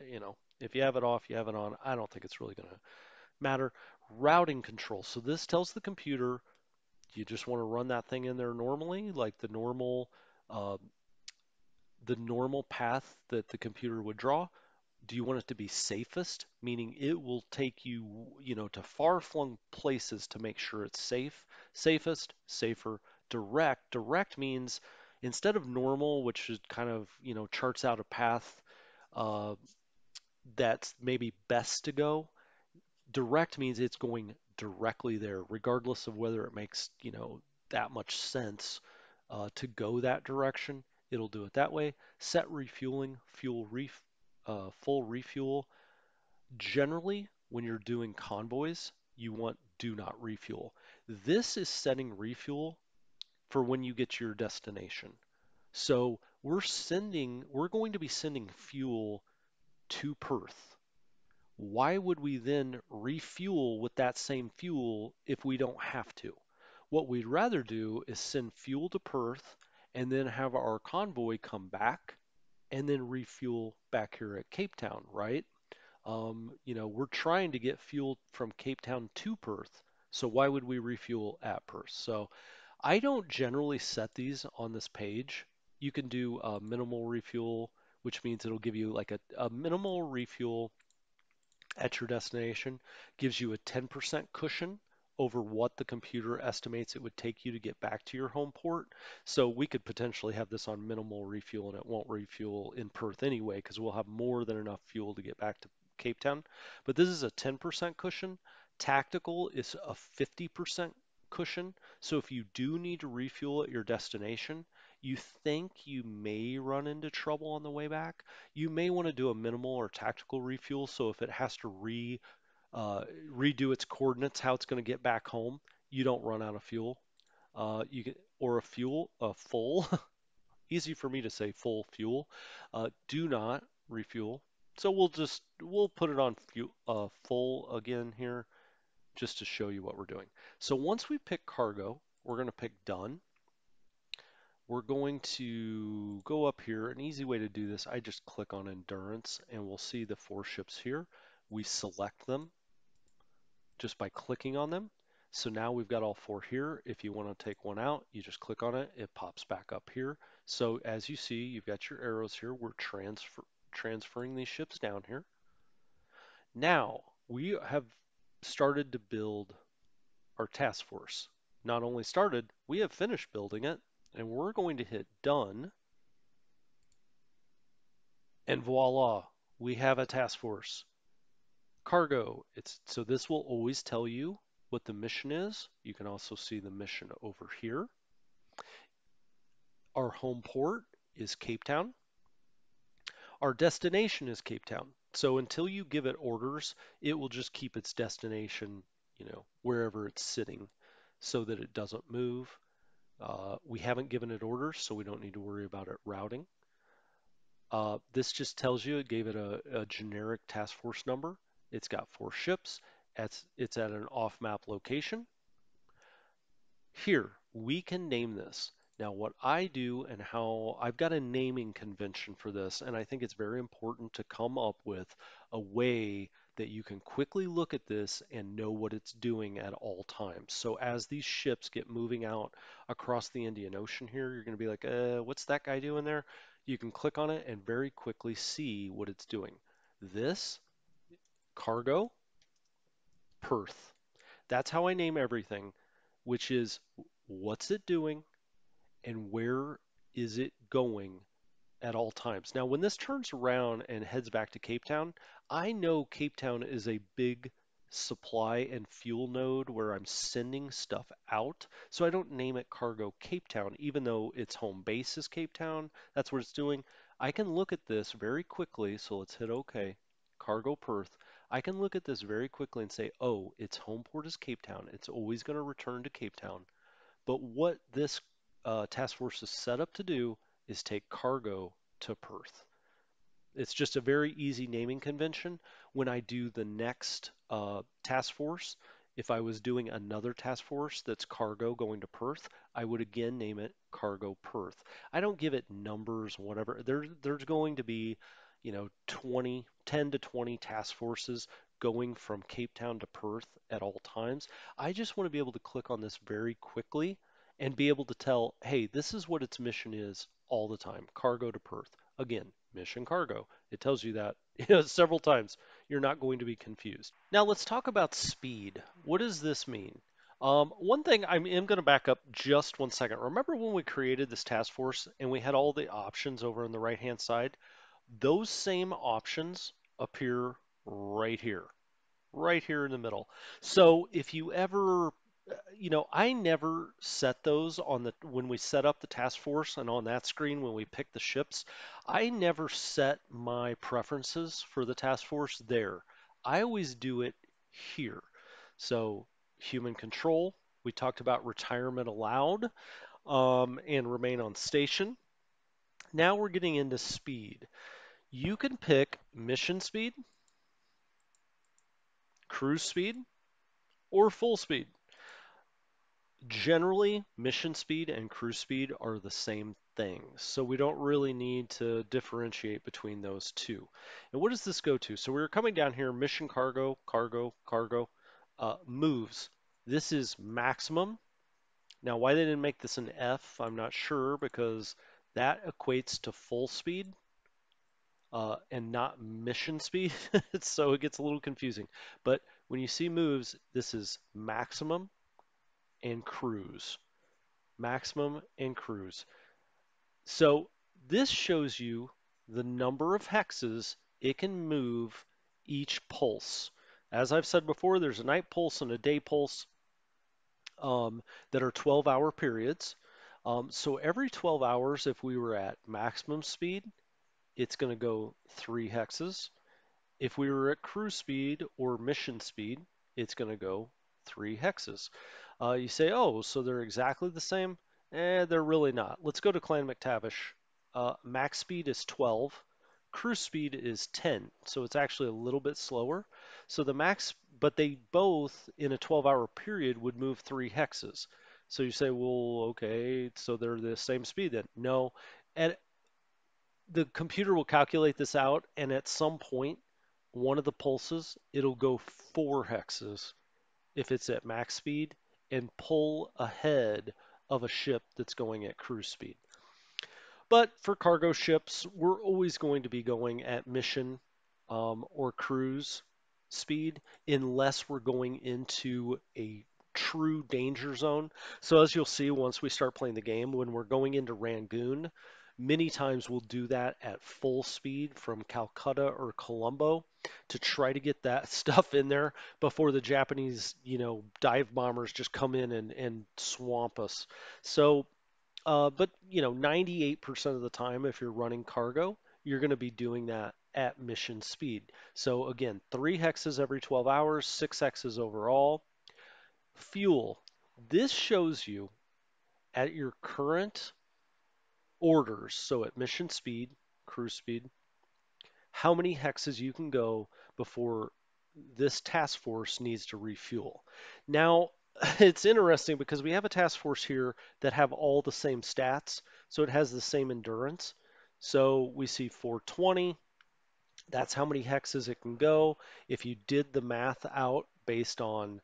You know, if you have it off, you have it on. I don't think it's really going to matter. Routing control. So this tells the computer you just want to run that thing in there normally, like the normal path that the computer would draw. Do you want it to be safest? Meaning it will take you, you know, to far-flung places to make sure it's safe. Safest, safer. Direct. Direct means instead of normal, which is kind of, you know, charts out a path that's maybe best to go. Direct means it's going directly there, regardless of whether it makes, you know, that much sense to go that direction. It'll do it that way. Set refueling, full refuel. Generally, when you're doing convoys, you want do not refuel. This is setting refuel for when you get to your destination. So we're going to be sending fuel to Perth. Why would we then refuel with that same fuel if we don't have to? What we'd rather do is send fuel to Perth and then have our convoy come back and then refuel back here at Cape Town, right? You know, we're trying to get fuel from Cape Town to Perth, so why would we refuel at Perth? So I don't generally set these on this page. You can do a minimal refuel, which means it'll give you like a minimal refuel at your destination, gives you a 10% cushion over what the computer estimates it would take you to get back to your home port. So we could potentially have this on minimal refuel and it won't refuel in Perth anyway, because we'll have more than enough fuel to get back to Cape Town. But this is a 10% cushion. Tactical is a 50% cushion. So if you do need to refuel at your destination, you think you may run into trouble on the way back, you may want to do a minimal or tactical refuel. So if it has to redo its coordinates, how it's going to get back home, you don't run out of fuel. You can, or a full, easy for me to say full fuel, do not refuel. So we'll put it on full again here just to show you what we're doing. So once we pick cargo, we're going to pick done. We're going to go up here. An easy way to do this, I just click on endurance and we'll see the 4 ships here. We select them just by clicking on them. So now we've got all 4 here. If you want to take one out, you just click on it. It pops back up here. So as you see, you've got your arrows here. We're transferring these ships down here. Now we have started to build our task force. Not only started, we have finished building it. And we're going to hit done, and voila, we have a task force. Cargo, so this will always tell you what the mission is. You can also see the mission over here. Our home port is Cape Town. Our destination is Cape Town. So until you give it orders, it will just keep its destination, you know, wherever it's sitting so that it doesn't move. We haven't given it orders, so we don't need to worry about it routing. This just tells you it gave it a generic task force number. It's got 4 ships. It's at an off-map location. Here, we can name this. Now, what I do and how I've got a naming convention for this, and I think it's very important to come up with a way that you can quickly look at this and know what it's doing at all times. So as these ships get moving out across the Indian Ocean here, you're going to be like, what's that guy doing there? You can click on it and very quickly see what it's doing. This, cargo, Perth. That's how I name everything, which is what's it doing and where is it going at all times. Now, when this turns around and heads back to Cape Town, I know Cape Town is a big supply and fuel node where I'm sending stuff out, so I don't name it Cargo Cape Town, even though its home base is Cape Town. That's what it's doing. I can look at this very quickly, so let's hit OK, Cargo Perth. I can look at this very quickly and say, oh, its home port is Cape Town. It's always going to return to Cape Town. But what this task force is set up to do is take cargo to Perth. It's just a very easy naming convention. When I do the next task force, if I was doing another task force that's cargo going to Perth, I would again name it Cargo Perth. I don't give it numbers, whatever. There's going to be, 10 to 20 task forces going from Cape Town to Perth at all times. I just want to be able to click on this very quickly and be able to tell, hey, this is what its mission is all the time, cargo to Perth. Again, mission cargo. It tells you that several times. You're not going to be confused. Now let's talk about speed. What does this mean? One thing, I am going to back up just 1 second. Remember when we created this task force and we had all the options over on the right-hand side? Those same options appear right here in the middle. So if you ever, I never set those on when we set up the task force and on that screen when we pick the ships, I never set my preferences for the task force there. I always do it here. So human control, we talked about retirement allowed and remain on station. Now we're getting into speed. You can pick mission speed, cruise speed, or full speed. Generally, mission speed and cruise speed are the same thing, so we don't really need to differentiate between those two. And what does this go to? So we're coming down here, mission cargo, cargo, cargo, moves. This is maximum. Now, why they didn't make this an F, I'm not sure, because that equates to full speed and not mission speed, so it gets a little confusing. But when you see moves, this is maximum and cruise, maximum and cruise. So this shows you the number of hexes it can move each pulse. As I've said before, there's a night pulse and a day pulse that are 12-hour periods. So every 12 hours, if we were at maximum speed, it's going to go 3 hexes. If we were at cruise speed or mission speed, it's going to go 3 hexes. You say, oh, so they're exactly the same? They're really not. Let's go to Clan McTavish. Max speed is 12. Cruise speed is 10. So it's actually a little bit slower. So the max, but they both in a 12-hour period would move 3 hexes. So you say, well, okay, so they're the same speed then. No. The computer will calculate this out, and at some point, one of the pulses, it'll go 4 hexes if it's at max speed, and pull ahead of a ship that's going at cruise speed. But for cargo ships, we're always going to be going at mission or cruise speed unless we're going into a true danger zone. So as you'll see once we start playing the game, when we're going into Rangoon, many times we'll do that at full speed from Calcutta or Colombo to try to get that stuff in there before the Japanese, dive bombers just come in and swamp us. So, but 98% of the time, if you're running cargo, you're going to be doing that at mission speed. So again, 3 hexes every 12 hours, 6 hexes overall. Fuel. This shows you at your current orders, so at mission speed, cruise speed, how many hexes you can go before this task force needs to refuel. Now, it's interesting because we have a task force here that have all the same stats, so it has the same endurance. So we see 420, that's how many hexes it can go. If you did the math out based on,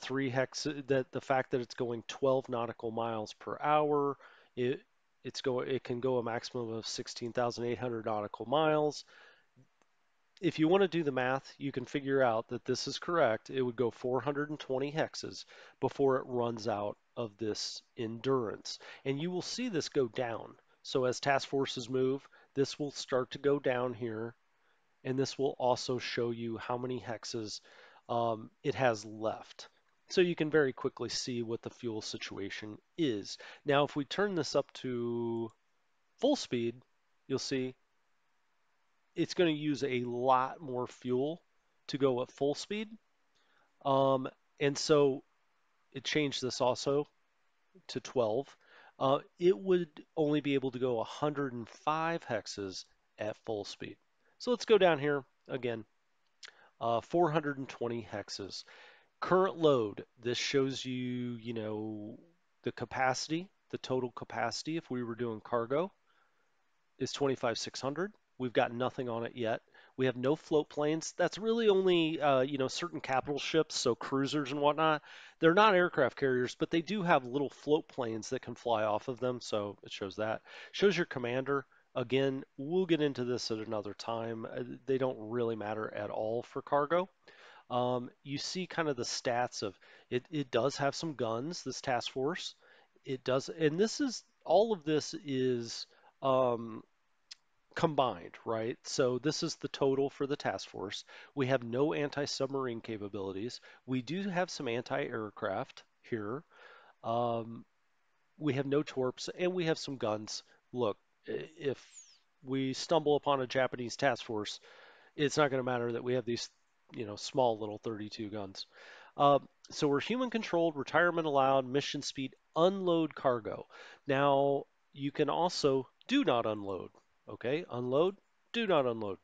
3 hexes, the fact that it's going 12 nautical miles per hour, it can go a maximum of 16,800 nautical miles. If you want to do the math, you can figure out that this is correct. It would go 420 hexes before it runs out of this endurance. And you will see this go down. So as task forces move, this will start to go down here. And this will also show you how many hexes it has left. So you can very quickly see what the fuel situation is. Now, if we turn this up to full speed, you'll see it's going to use a lot more fuel to go at full speed. And so it changed this also to 12. it would only be able to go 105 hexes at full speed. So let's go down here again, 420 hexes. Current load, this shows you, you know, the capacity, the total capacity if we were doing cargo is 25,600. We've got nothing on it yet. We have no float planes. That's really only, you know, certain capital ships, so cruisers and whatnot. They're not aircraft carriers, but they do have little float planes that can fly off of them, so it shows that. Shows your commander. Again, we'll get into this at another time. They don't really matter at all for cargo. You see kind of the stats of it. It does have some guns, this task force. It does, and this is, all of this is combined, right? So this is the total for the task force. We have no anti-submarine capabilities. We do have some anti-aircraft here. We have no torps, and we have some guns. Look, if we stumble upon a Japanese task force, it's not going to matter that we have these, you know, small little 32 guns. So we're human controlled, retirement allowed, mission speed, unload cargo. Now you can also do not unload. Okay, unload, do not unload.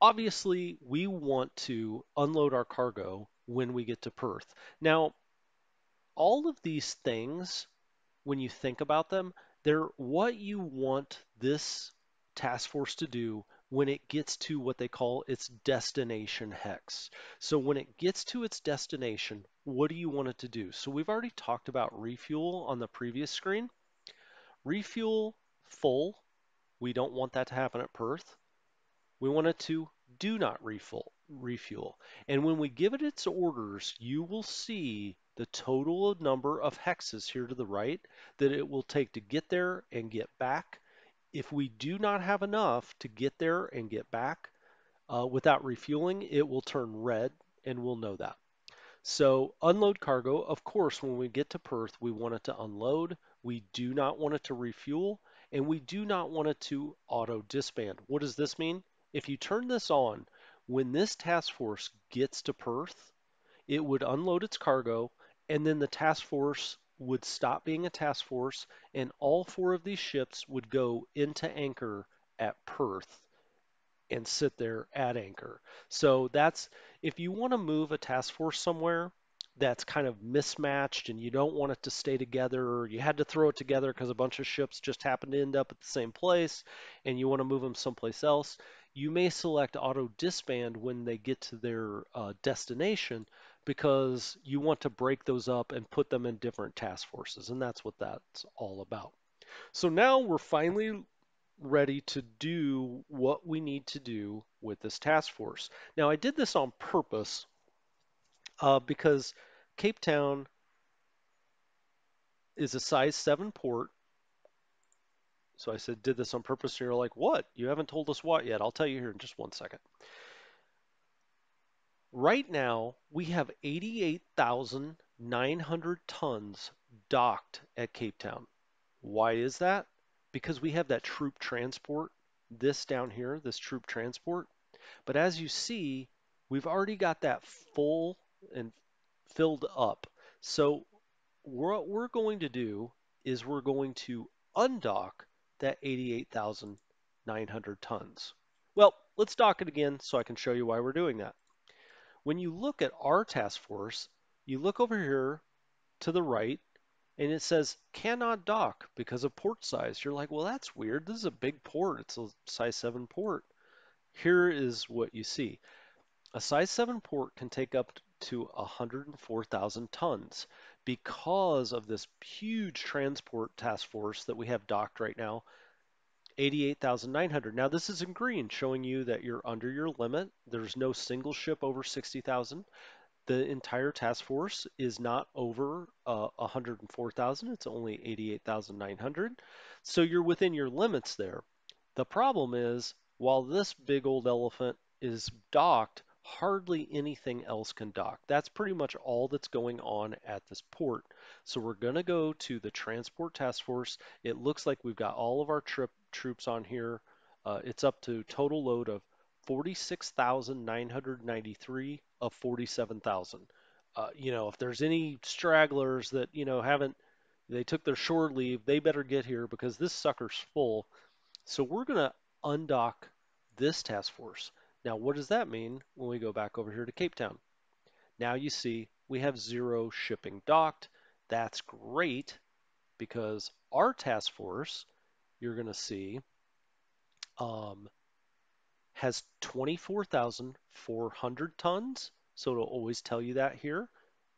Obviously, we want to unload our cargo when we get to Perth. Now, all of these things, when you think about them, they're what you want this task force to do when it gets to what they call its destination hex. So when it gets to its destination, what do you want it to do? So we've already talked about refuel on the previous screen. Refuel full. We don't want that to happen at Perth. We want it to do not refuel. And when we give it its orders, you will see the total number of hexes here to the right that it will take to get there and get back. If we do not have enough to get there and get back without refueling, it will turn red, and we'll know that. So unload cargo, of course, when we get to Perth, we want it to unload. We do not want it to refuel. And we do not want it to auto disband. What does this mean? If you turn this on, when this task force gets to Perth, it would unload its cargo, and then the task force would stop being a task force, and all four of these ships would go into anchor at Perth and sit there at anchor. So that's, if you want to move a task force somewhere that's kind of mismatched and you don't want it to stay together, or you had to throw it together because a bunch of ships just happened to end up at the same place and you want to move them someplace else, you may select auto disband when they get to their destination, because you want to break those up and put them in different task forces, and that's what that's all about. So now we're finally ready to do what we need to do with this task force. Now I did this on purpose because Cape Town is a size 7 port. So I said, did this on purpose. And you're like, what? You haven't told us what yet. I'll tell you here in just one second. Right now, we have 88,900 tons docked at Cape Town. Why is that? Because we have that troop transport, this down here, this troop transport. But as you see, we've already got that full and filled up. So what we're going to do is we're going to undock that 88,900 tons. Well, let's dock it again so I can show you why we're doing that. When you look at our task force, you look over here to the right, and it says cannot dock because of port size. You're like, well, that's weird. This is a big port. It's a size 7 port. Here is what you see. A size 7 port can take up to 104,000 tons. Because of this huge transport task force that we have docked right now, 88,900. Now this is in green, showing you that you're under your limit. There's no single ship over 60,000. The entire task force is not over 104,000. It's only 88,900. So you're within your limits there. The problem is, while this big old elephant is docked, hardly anything else can dock. That's pretty much all that's going on at this port. So we're going to go to the transport task force. It looks like we've got all of our troops on here. It's up to total load of 46,993 of 47,000. You know, if there's any stragglers that, you know, haven't They took their shore leave. They better get here because this sucker's full. So we're going to undock this task force. Now, what does that mean when we go back over here to Cape Town? Now you see we have 0 shipping docked. That's great because our task force, you're going to see, has 24,400 tons. So it'll always tell you that here.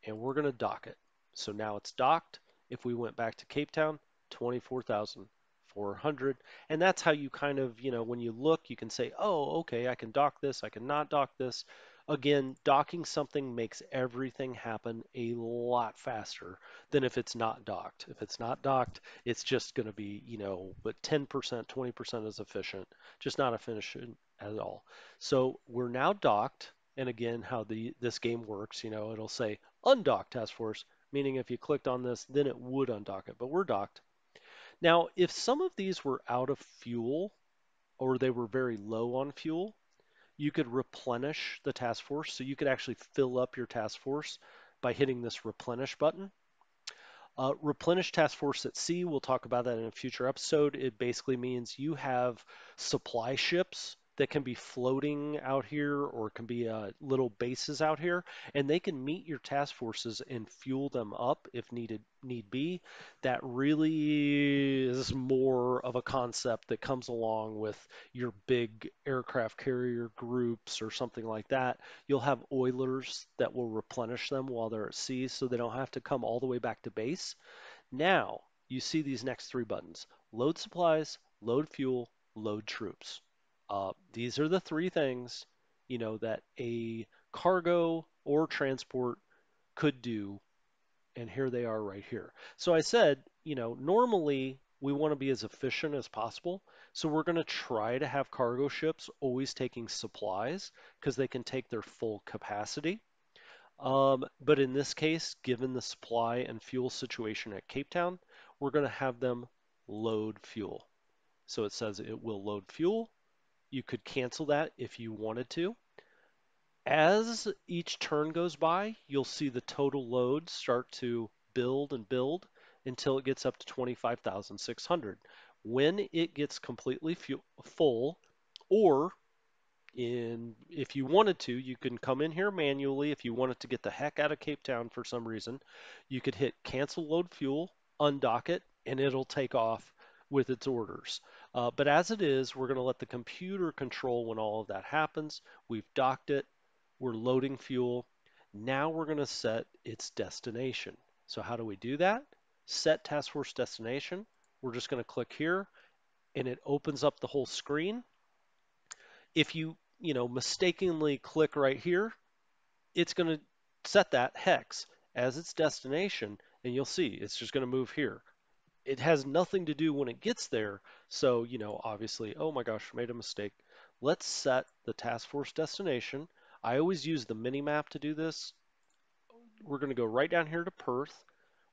And we're going to dock it. So now it's docked. If we went back to Cape Town, 24,400. And that's how you kind of, you know, when you look, you can say, oh, okay, I can dock this. I can not dock this. Again, docking something makes everything happen a lot faster than if it's not docked. If it's not docked, it's just going to be, you know, but 10%, 20% is efficient, just not efficient at all. So we're now docked. And again, how this game works, you know, it'll say undock task force, meaning if you clicked on this, then it would undock it, but we're docked. Now, if some of these were out of fuel or they were very low on fuel, you could replenish the task force. So you could actually fill up your task force by hitting this replenish button. Replenish task force at sea, we'll talk about that in a future episode. It basically means you have supply ships that can be floating out here or can be little bases out here, and they can meet your task forces and fuel them up if need be. That really is more of a concept that comes along with your big aircraft carrier groups or something like that. You'll have oilers that will replenish them while they're at sea so they don't have to come all the way back to base. Now, you see these next 3 buttons. Load supplies, load fuel, load troops. These are the 3 things, you know, that a cargo or transport could do. And here they are right here. So I said, you know, normally we want to be as efficient as possible. So we're going to try to have cargo ships always taking supplies because they can take their full capacity. But in this case, given the supply and fuel situation at Cape Town, we're going to have them load fuel. So it says it will load fuel. You could cancel that if you wanted to. As each turn goes by, you'll see the total load start to build until it gets up to 25,600. When it gets completely full, or if you wanted to, you can come in here manually. If you wanted to get the heck out of Cape Town for some reason, you could hit cancel load fuel, undock it, and it'll take off with its orders. But as it is, we're going to let the computer control when all of that happens. We've docked it. We're loading fuel. Now we're going to set its destination. So how do we do that? Set task force destination. We're just going to click here and it opens up the whole screen. If you know, mistakenly click right here, it's going to set that hex as its destination. And you'll see it's just going to move here. It has nothing to do when it gets there. So, you know, obviously, oh my gosh, made a mistake. Let's set the task force destination. I always use the mini map to do this. We're going to go right down here to Perth.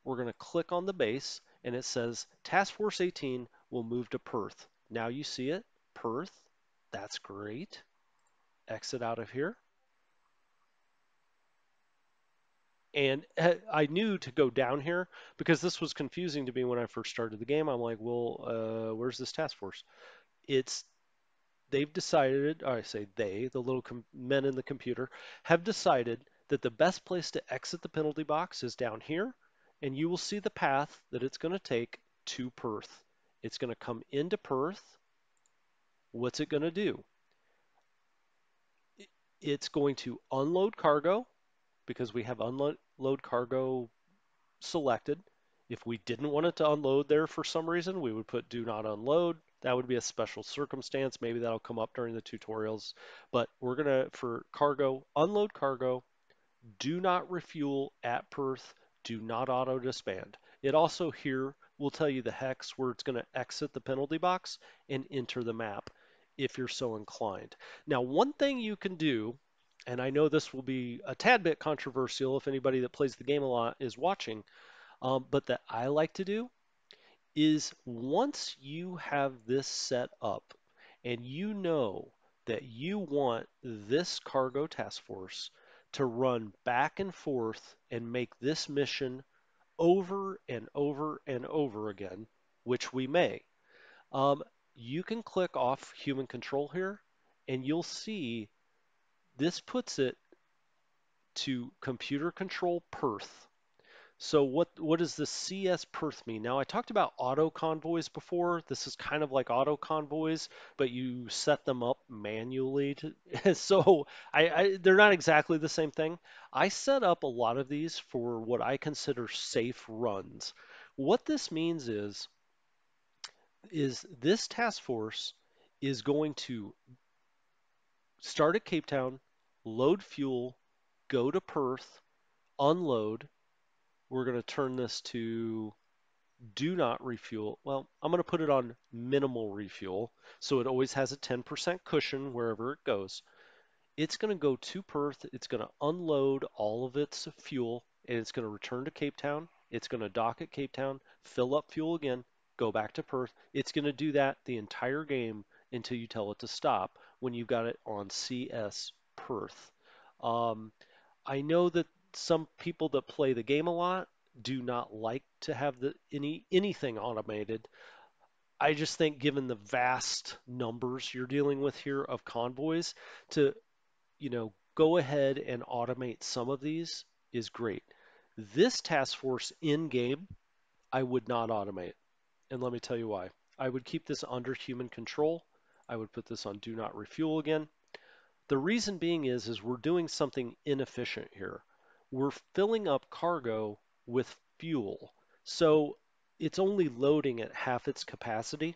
We're going to click on the base and it says task force 18 will move to Perth. Now you see it, Perth. That's great. Exit out of here. And I knew to go down here because this was confusing to me when I first started the game. I'm like, well, where's this task force? They've decided, or I say they, the little men in the computer, have decided that the best place to exit the penalty box is down here. And you will see the path that it's going to take to Perth. It's going to come into Perth. What's it going to do? It's going to unload cargo, because we have unload cargo selected. If we didn't want it to unload there for some reason, we would put do not unload. That would be a special circumstance. Maybe that'll come up during the tutorials, but we're gonna, for cargo, unload cargo, do not refuel at Perth, do not auto disband. It also here will tell you the hex where it's gonna exit the penalty box and enter the map if you're so inclined. Now, one thing you can do, and I know this will be a tad bit controversial if anybody that plays the game a lot is watching, but that I like to do is once you have this set up and you know that you want this cargo task force to run back and forth and make this mission over and over and over again, which we may. You can click off human control here, and you'll see this puts it to computer control Perth. So what does the CS Perth mean? Now, I talked about auto convoys before. This is kind of like auto convoys, but you set them up manually. So they're not exactly the same thing. I set up a lot of these for what I consider safe runs. What this means is this task force is going to start at Cape Town, load fuel, go to Perth, unload. We're going to turn this to do not refuel. Well, I'm going to put it on minimal refuel, so it always has a 10% cushion wherever it goes. It's going to go to Perth. It's going to unload all of its fuel, and it's going to return to Cape Town. It's going to dock at Cape Town, fill up fuel again, go back to Perth. It's going to do that the entire game until you tell it to stop when you've got it on CS Perth. I know that some people that play the game a lot do not like to have anything automated. I just think, given the vast numbers you're dealing with here of convoys, to go ahead and automate some of these is great. This task force in game, I would not automate, and let me tell you why. I would keep this under human control. I would put this on do not refuel again. The reason being is we're doing something inefficient here. We're filling up cargo with fuel, so it's only loading at half its capacity.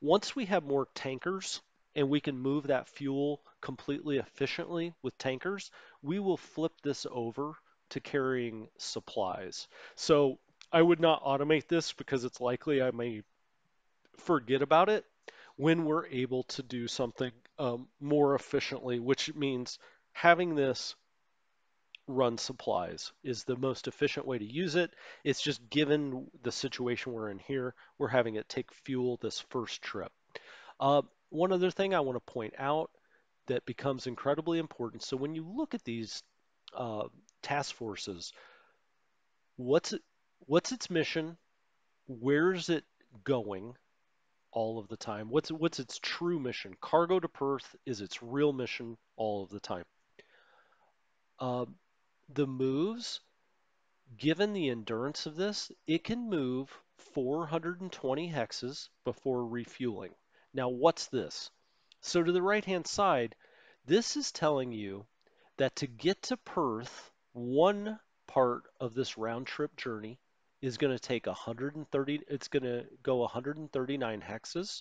Once we have more tankers and we can move that fuel completely efficiently with tankers, we will flip this over to carrying supplies. So I would not automate this because it's likely I may forget about it when we're able to do something more efficiently, which means having this run supplies is the most efficient way to use it. It's just, given the situation we're in here, we're having it take fuel this first trip. One other thing I want to point out that becomes incredibly important. So when you look at these task forces, what's its mission? Where's it going all of the time? What's its true mission? Cargo to Perth is its real mission all of the time. The moves, given the endurance of this, it can move 420 hexes before refueling. Now, what's this? So to the right-hand side, this is telling you that to get to Perth, one part of this round-trip journey is going to take 130. It's going to go 139 hexes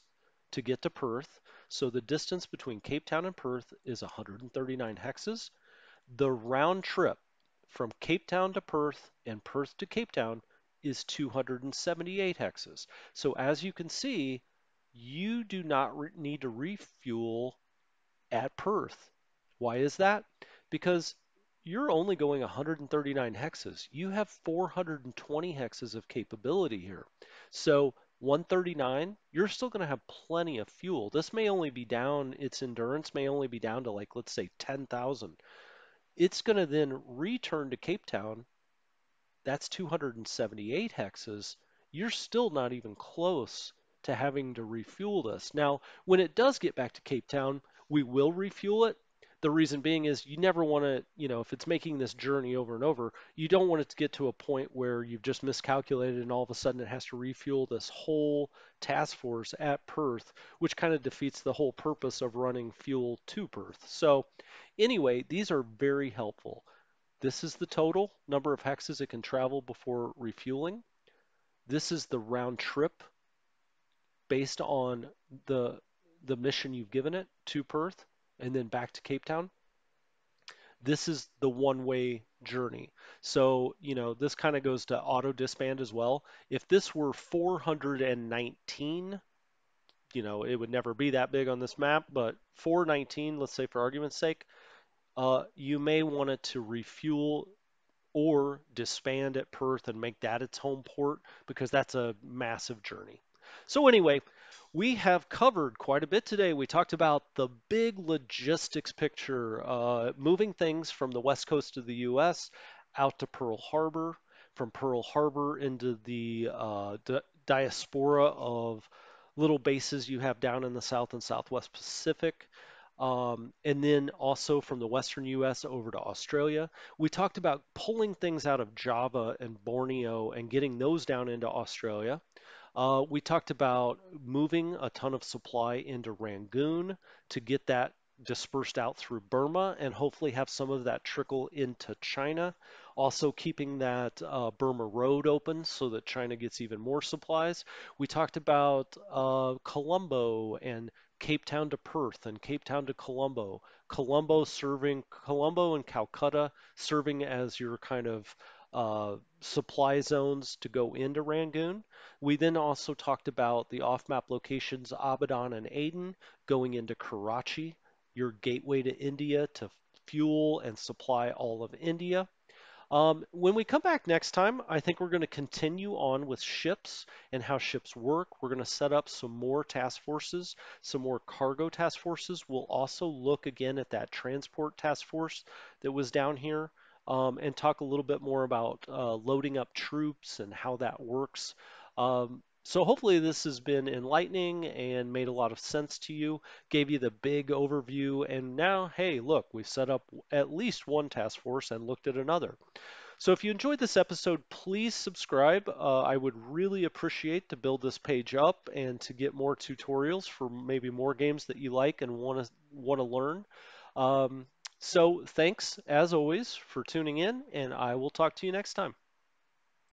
to get to Perth. So the distance between Cape Town and Perth is 139 hexes. The round trip from Cape Town to Perth and Perth to Cape Town is 278 hexes. So as you can see, you do not need to refuel at Perth. Why is that? Because you're only going 139 hexes. You have 420 hexes of capability here. So 139, you're still going to have plenty of fuel. This may only be down, its endurance may only be down to, like, let's say 10,000. It's going to then return to Cape Town. That's 278 hexes. You're still not even close to having to refuel this. Now, when it does get back to Cape Town, we will refuel it. The reason being is you never want to, if it's making this journey over and over, you don't want it to get to a point where you've just miscalculated and all of a sudden it has to refuel this whole task force at Perth, which kind of defeats the whole purpose of running fuel to Perth. So anyway, these are very helpful. This is the total number of hexes it can travel before refueling. This is the round trip based on the mission you've given it to Perth, and then back to Cape Town. This is the one-way journey. So, this kind of goes to auto disband as well. If this were 419, it would never be that big on this map, but 419, let's say for argument's sake, you may want it to refuel or disband at Perth and make that its home port, because that's a massive journey. So anyway, we have covered quite a bit today. We talked about the big logistics picture, moving things from the west coast of the U.S. out to Pearl Harbor. from Pearl Harbor into the diaspora of little bases you have down in the South and Southwest Pacific, and then also from the Western U.S. over to Australia. We talked about pulling things out of Java and Borneo and getting those down into Australia. We talked about moving a ton of supply into Rangoon to get that dispersed out through Burma and hopefully have some of that trickle into China. Also keeping that Burma Road open so that China gets even more supplies. We talked about Colombo and Cape Town to Perth and Cape Town to Colombo. Colombo and Calcutta serving as your kind of supply zones to go into Rangoon. We then also talked about the off-map locations Abadan and Aden going into Karachi, your gateway to India to fuel and supply all of India. When we come back next time, I think we're going to continue on with ships and how ships work. We're going to set up some more task forces, some more cargo task forces. We'll also look again at that transport task force that was down here. And talk a little bit more about loading up troops and how that works. So hopefully this has been enlightening and made a lot of sense to you, gave you the big overview, and now, hey, look, we've set up at least one task force and looked at another. So if you enjoyed this episode, please subscribe. I would really appreciate to build this page up and to get more tutorials for maybe more games that you like and want to learn. So thanks, as always, for tuning in, and I will talk to you next time.